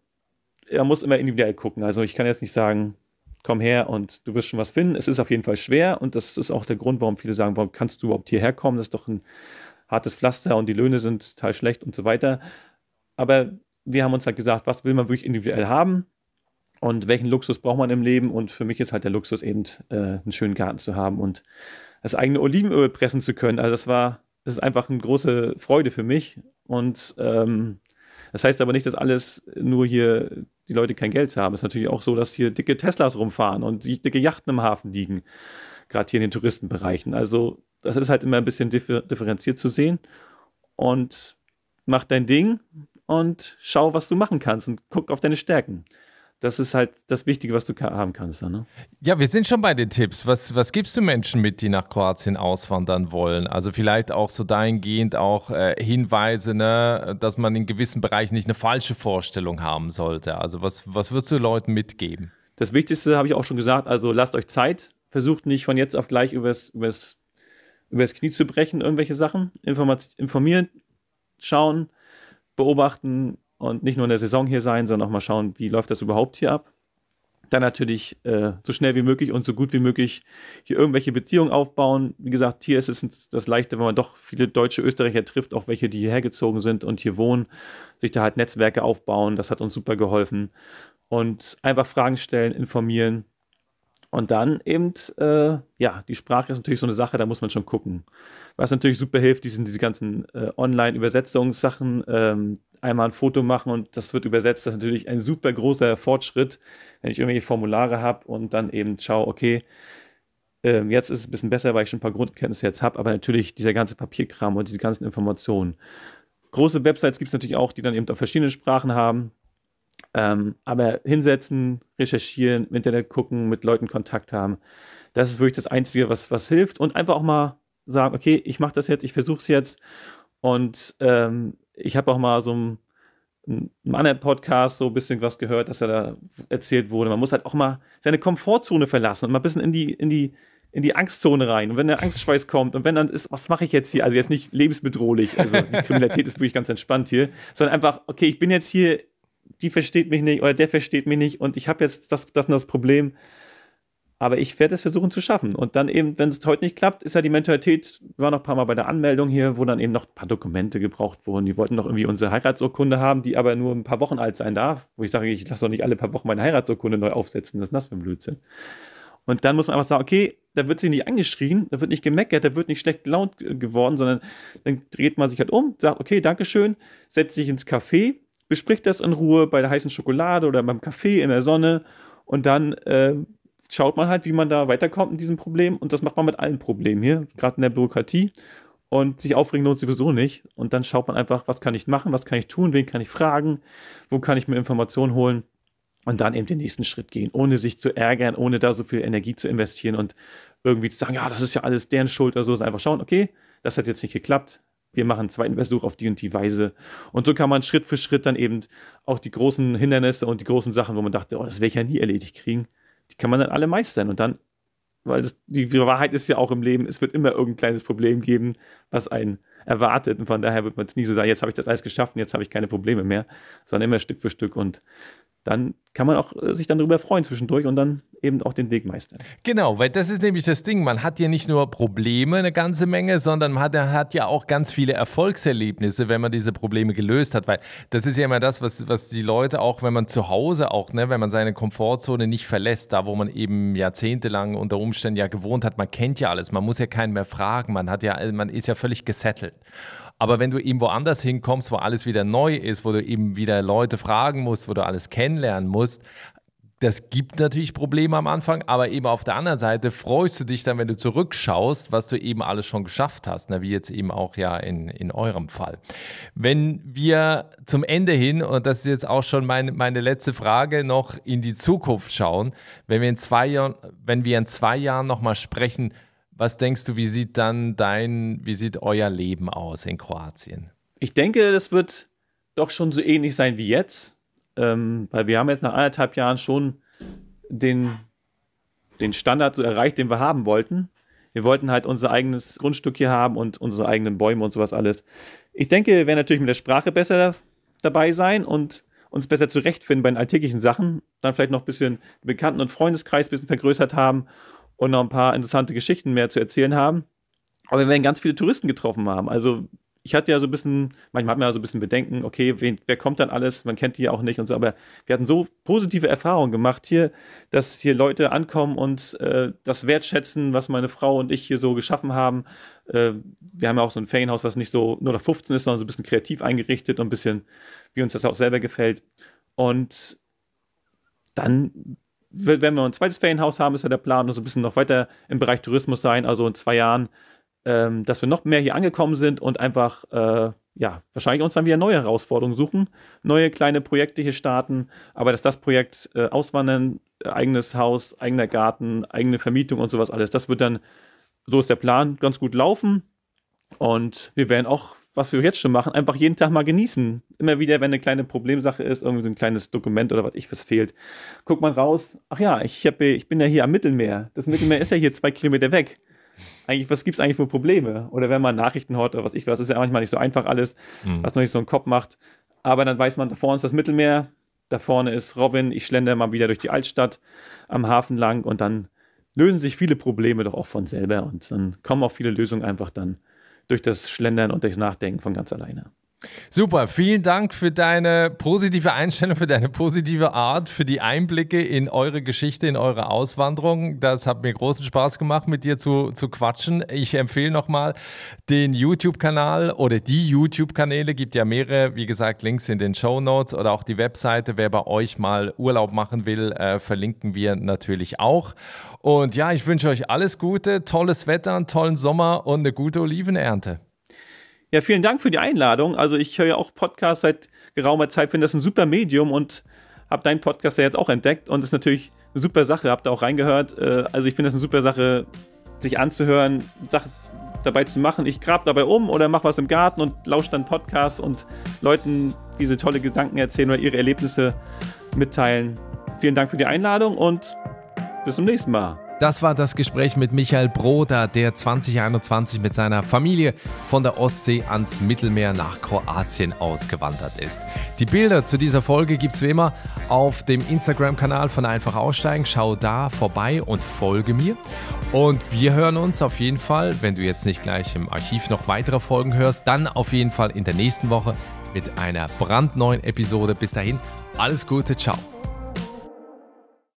man muss immer individuell gucken. Also ich kann jetzt nicht sagen, komm her und du wirst schon was finden. Es ist auf jeden Fall schwer und das ist auch der Grund, warum viele sagen, warum kannst du überhaupt hierher kommen? Das ist doch ein hartes Pflaster und die Löhne sind total schlecht und so weiter. Aber wir haben uns halt gesagt, was will man wirklich individuell haben und welchen Luxus braucht man im Leben? Und für mich ist halt der Luxus eben, einen schönen Garten zu haben und das eigene Olivenöl pressen zu können. Also das ist einfach eine große Freude für mich. Und das heißt aber nicht, dass alles nur hier die Leute kein Geld haben. Es ist natürlich auch so, dass hier dicke Teslas rumfahren und dicke Yachten im Hafen liegen, gerade hier in den Touristenbereichen. Also das ist halt immer ein bisschen differenziert zu sehen. Und mach dein Ding und schau, was du machen kannst und guck auf deine Stärken. Das ist halt das Wichtige, was du haben kannst. Ne? Ja, wir sind schon bei den Tipps. Was gibst du Menschen mit, die nach Kroatien auswandern wollen? Also vielleicht auch so dahingehend auch Hinweise, ne, dass man in gewissen Bereichen nicht eine falsche Vorstellung haben sollte. Also was würdest du Leuten mitgeben? Das Wichtigste habe ich auch schon gesagt. Also lasst euch Zeit. Versucht nicht von jetzt auf gleich übers Knie zu brechen, irgendwelche Sachen. Informieren, schauen, beobachten. Und nicht nur in der Saison hier sein, sondern auch mal schauen, wie läuft das überhaupt hier ab. Dann natürlich so schnell wie möglich und so gut wie möglich hier irgendwelche Beziehungen aufbauen. Wie gesagt, hier ist es das Leichte, wenn man doch viele deutsche Österreicher trifft, auch welche, die hierher gezogen sind und hier wohnen, sich da halt Netzwerke aufbauen. Das hat uns super geholfen. Und einfach Fragen stellen, informieren. Und dann eben, ja, die Sprache ist natürlich so eine Sache, da muss man schon gucken. Was natürlich super hilft, sind diese ganzen Online-Übersetzungssachen, einmal ein Foto machen und das wird übersetzt. Das ist natürlich ein super großer Fortschritt, wenn ich irgendwelche Formulare habe und dann eben schaue, okay, jetzt ist es ein bisschen besser, weil ich schon ein paar Grundkenntnisse jetzt habe, aber natürlich dieser ganze Papierkram und diese ganzen Informationen. Große Websites gibt es natürlich auch, die dann eben auf verschiedenen Sprachen haben. Aber hinsetzen, recherchieren, im Internet gucken, mit Leuten Kontakt haben, das ist wirklich das Einzige, was hilft. Und einfach auch mal sagen, okay, ich mache das jetzt, ich versuche es jetzt. Und ich habe auch mal so einen anderen Podcast so ein bisschen was gehört, dass er da erzählt wurde. Man muss halt auch mal seine Komfortzone verlassen und mal ein bisschen in die Angstzone rein. Und wenn der Angstschweiß kommt und wenn dann ist, was mache ich jetzt hier? Also jetzt nicht lebensbedrohlich, also die Kriminalität ist wirklich ganz entspannt hier, sondern einfach, okay, ich bin jetzt hier, die versteht mich nicht oder der versteht mich nicht und ich habe jetzt das und das Problem. Aber ich werde es versuchen zu schaffen. Und dann eben, wenn es heute nicht klappt, ist ja die Mentalität, war noch ein paar Mal bei der Anmeldung hier, wo dann eben noch ein paar Dokumente gebraucht wurden. Die wollten noch irgendwie unsere Heiratsurkunde haben, die aber nur ein paar Wochen alt sein darf. Wo ich sage, ich lasse doch nicht alle paar Wochen meine Heiratsurkunde neu aufsetzen. Das ist nass für ein Blödsinn. Und dann muss man einfach sagen, okay, da wird sich nicht angeschrien, da wird nicht gemeckert, da wird nicht schlecht gelaunt geworden, sondern dann dreht man sich halt um, sagt, okay, Dankeschön, setzt sich ins Café, bespricht das in Ruhe bei der heißen Schokolade oder beim Kaffee in der Sonne und dann schaut man halt, wie man da weiterkommt in diesem Problem und das macht man mit allen Problemen hier, gerade in der Bürokratie und sich aufregen lohnt sowieso nicht und dann schaut man einfach, was kann ich machen, was kann ich tun, wen kann ich fragen, wo kann ich mir Informationen holen. Und dann eben den nächsten Schritt gehen, ohne sich zu ärgern, ohne da so viel Energie zu investieren und irgendwie zu sagen, ja, das ist ja alles deren Schuld oder so. Sondern einfach schauen, okay, das hat jetzt nicht geklappt. Wir machen einen zweiten Versuch auf die und die Weise. Und so kann man Schritt für Schritt dann eben auch die großen Hindernisse und die großen Sachen, wo man dachte, oh, das werde ich ja nie erledigt kriegen, die kann man dann alle meistern. Und dann, weil das, die Wahrheit ist ja auch im Leben, es wird immer irgendein kleines Problem geben, was einen erwartet. Und von daher wird man es nie so sagen, jetzt habe ich das alles geschafft und jetzt habe ich keine Probleme mehr, sondern immer Stück für Stück und dann kann man auch sich dann darüber freuen zwischendurch und dann eben auch den Weg meistern. Genau, weil das ist nämlich das Ding, man hat ja nicht nur Probleme eine ganze Menge, sondern man hat ja auch ganz viele Erfolgserlebnisse, wenn man diese Probleme gelöst hat, weil das ist ja immer das, was die Leute auch, wenn man zu Hause auch, ne, wenn man seine Komfortzone nicht verlässt, da wo man eben jahrzehntelang unter Umständen ja gewohnt hat, man kennt ja alles, man muss ja keinen mehr fragen, man ist ja völlig gesettelt. Aber wenn du eben woanders hinkommst, wo alles wieder neu ist, wo du eben wieder Leute fragen musst, wo du alles kennenlernen musst, das gibt natürlich Probleme am Anfang, aber eben auf der anderen Seite freust du dich dann, wenn du zurückschaust, was du eben alles schon geschafft hast, ne? Wie jetzt eben auch ja in eurem Fall. Wenn wir zum Ende hin, und das ist jetzt auch schon meine letzte Frage, noch in die Zukunft schauen, wenn wir in zwei Jahren nochmal sprechen, was denkst du, wie sieht euer Leben aus in Kroatien? Ich denke, das wird doch schon so ähnlich sein wie jetzt, weil wir haben jetzt nach 1,5 Jahren schon den Standard so erreicht, den wir haben wollten. Wir wollten halt unser eigenes Grundstück hier haben und unsere eigenen Bäume und sowas alles. Ich denke, wir werden natürlich mit der Sprache besser dabei sein und uns besser zurechtfinden bei den alltäglichen Sachen, dann vielleicht noch ein bisschen Bekannten- und Freundeskreis ein bisschen vergrößert haben und noch ein paar interessante Geschichten mehr zu erzählen haben. Aber wir werden ganz viele Touristen getroffen haben. Also ich hatte ja so ein bisschen, manchmal hat man ja so ein bisschen Bedenken, okay, wer kommt dann alles? Man kennt die ja auch nicht und so. Aber wir hatten so positive Erfahrungen gemacht hier, dass hier Leute ankommen und das wertschätzen, was meine Frau und ich hier so geschaffen haben. Wir haben ja auch so ein Ferienhaus, was nicht so nur nach 15 ist, sondern so ein bisschen kreativ eingerichtet und ein bisschen, wie uns das auch selber gefällt. Und dann, wenn wir ein zweites Ferienhaus haben, ist ja der Plan, so ein bisschen noch weiter im Bereich Tourismus sein, also in 2 Jahren, dass wir noch mehr hier angekommen sind und einfach, ja, wahrscheinlich uns dann wieder neue Herausforderungen suchen, neue kleine Projekte hier starten, aber dass das Projekt Auswandern, eigenes Haus, eigener Garten, eigene Vermietung und sowas alles, das wird dann, so ist der Plan, ganz gut laufen und wir werden auch, was wir jetzt schon machen, einfach jeden Tag mal genießen. Immer wieder, wenn eine kleine Problemsache ist, irgendwie so ein kleines Dokument oder was fehlt, guckt man raus, ach ja, ich bin ja hier am Mittelmeer. Das Mittelmeer ist ja hier 2 Kilometer weg. Eigentlich, was gibt es eigentlich für Probleme? Oder wenn man Nachrichten hört oder was, ist ja manchmal nicht so einfach alles, was noch nicht so einen Kopf macht. Aber dann weiß man, da vorne ist das Mittelmeer, da vorne ist Rovinj, ich schlendere mal wieder durch die Altstadt am Hafen lang und dann lösen sich viele Probleme doch auch von selber und dann kommen auch viele Lösungen einfach dann durch das Schlendern und durchs Nachdenken von ganz alleine. Super, vielen Dank für deine positive Einstellung, für deine positive Art, für die Einblicke in eure Geschichte, in eure Auswanderung. Das hat mir großen Spaß gemacht, mit dir zu quatschen. Ich empfehle nochmal den YouTube-Kanal oder die YouTube-Kanäle, gibt ja mehrere, wie gesagt, Links in den Shownotes oder auch die Webseite. Wer bei euch mal Urlaub machen will, verlinken wir natürlich auch. Und ja, ich wünsche euch alles Gute, tolles Wetter, einen tollen Sommer und eine gute Olivenernte. Ja, vielen Dank für die Einladung. Also ich höre ja auch Podcasts seit geraumer Zeit, finde das ein super Medium und habe deinen Podcast ja jetzt auch entdeckt und ist natürlich eine super Sache, habt da auch reingehört. Also ich finde das eine super Sache, sich anzuhören, Sachen dabei zu machen. Ich grab dabei um oder mache was im Garten und lausche dann Podcasts und Leuten diese tolle Gedanken erzählen oder ihre Erlebnisse mitteilen. Vielen Dank für die Einladung und bis zum nächsten Mal. Das war das Gespräch mit Michael Broda, der 2021 mit seiner Familie von der Ostsee ans Mittelmeer nach Kroatien ausgewandert ist. Die Bilder zu dieser Folge gibt es wie immer auf dem Instagram-Kanal von Einfach Aussteigen. Schau da vorbei und folge mir. Und wir hören uns auf jeden Fall, wenn du jetzt nicht gleich im Archiv noch weitere Folgen hörst, dann auf jeden Fall in der nächsten Woche mit einer brandneuen Episode. Bis dahin, alles Gute, ciao.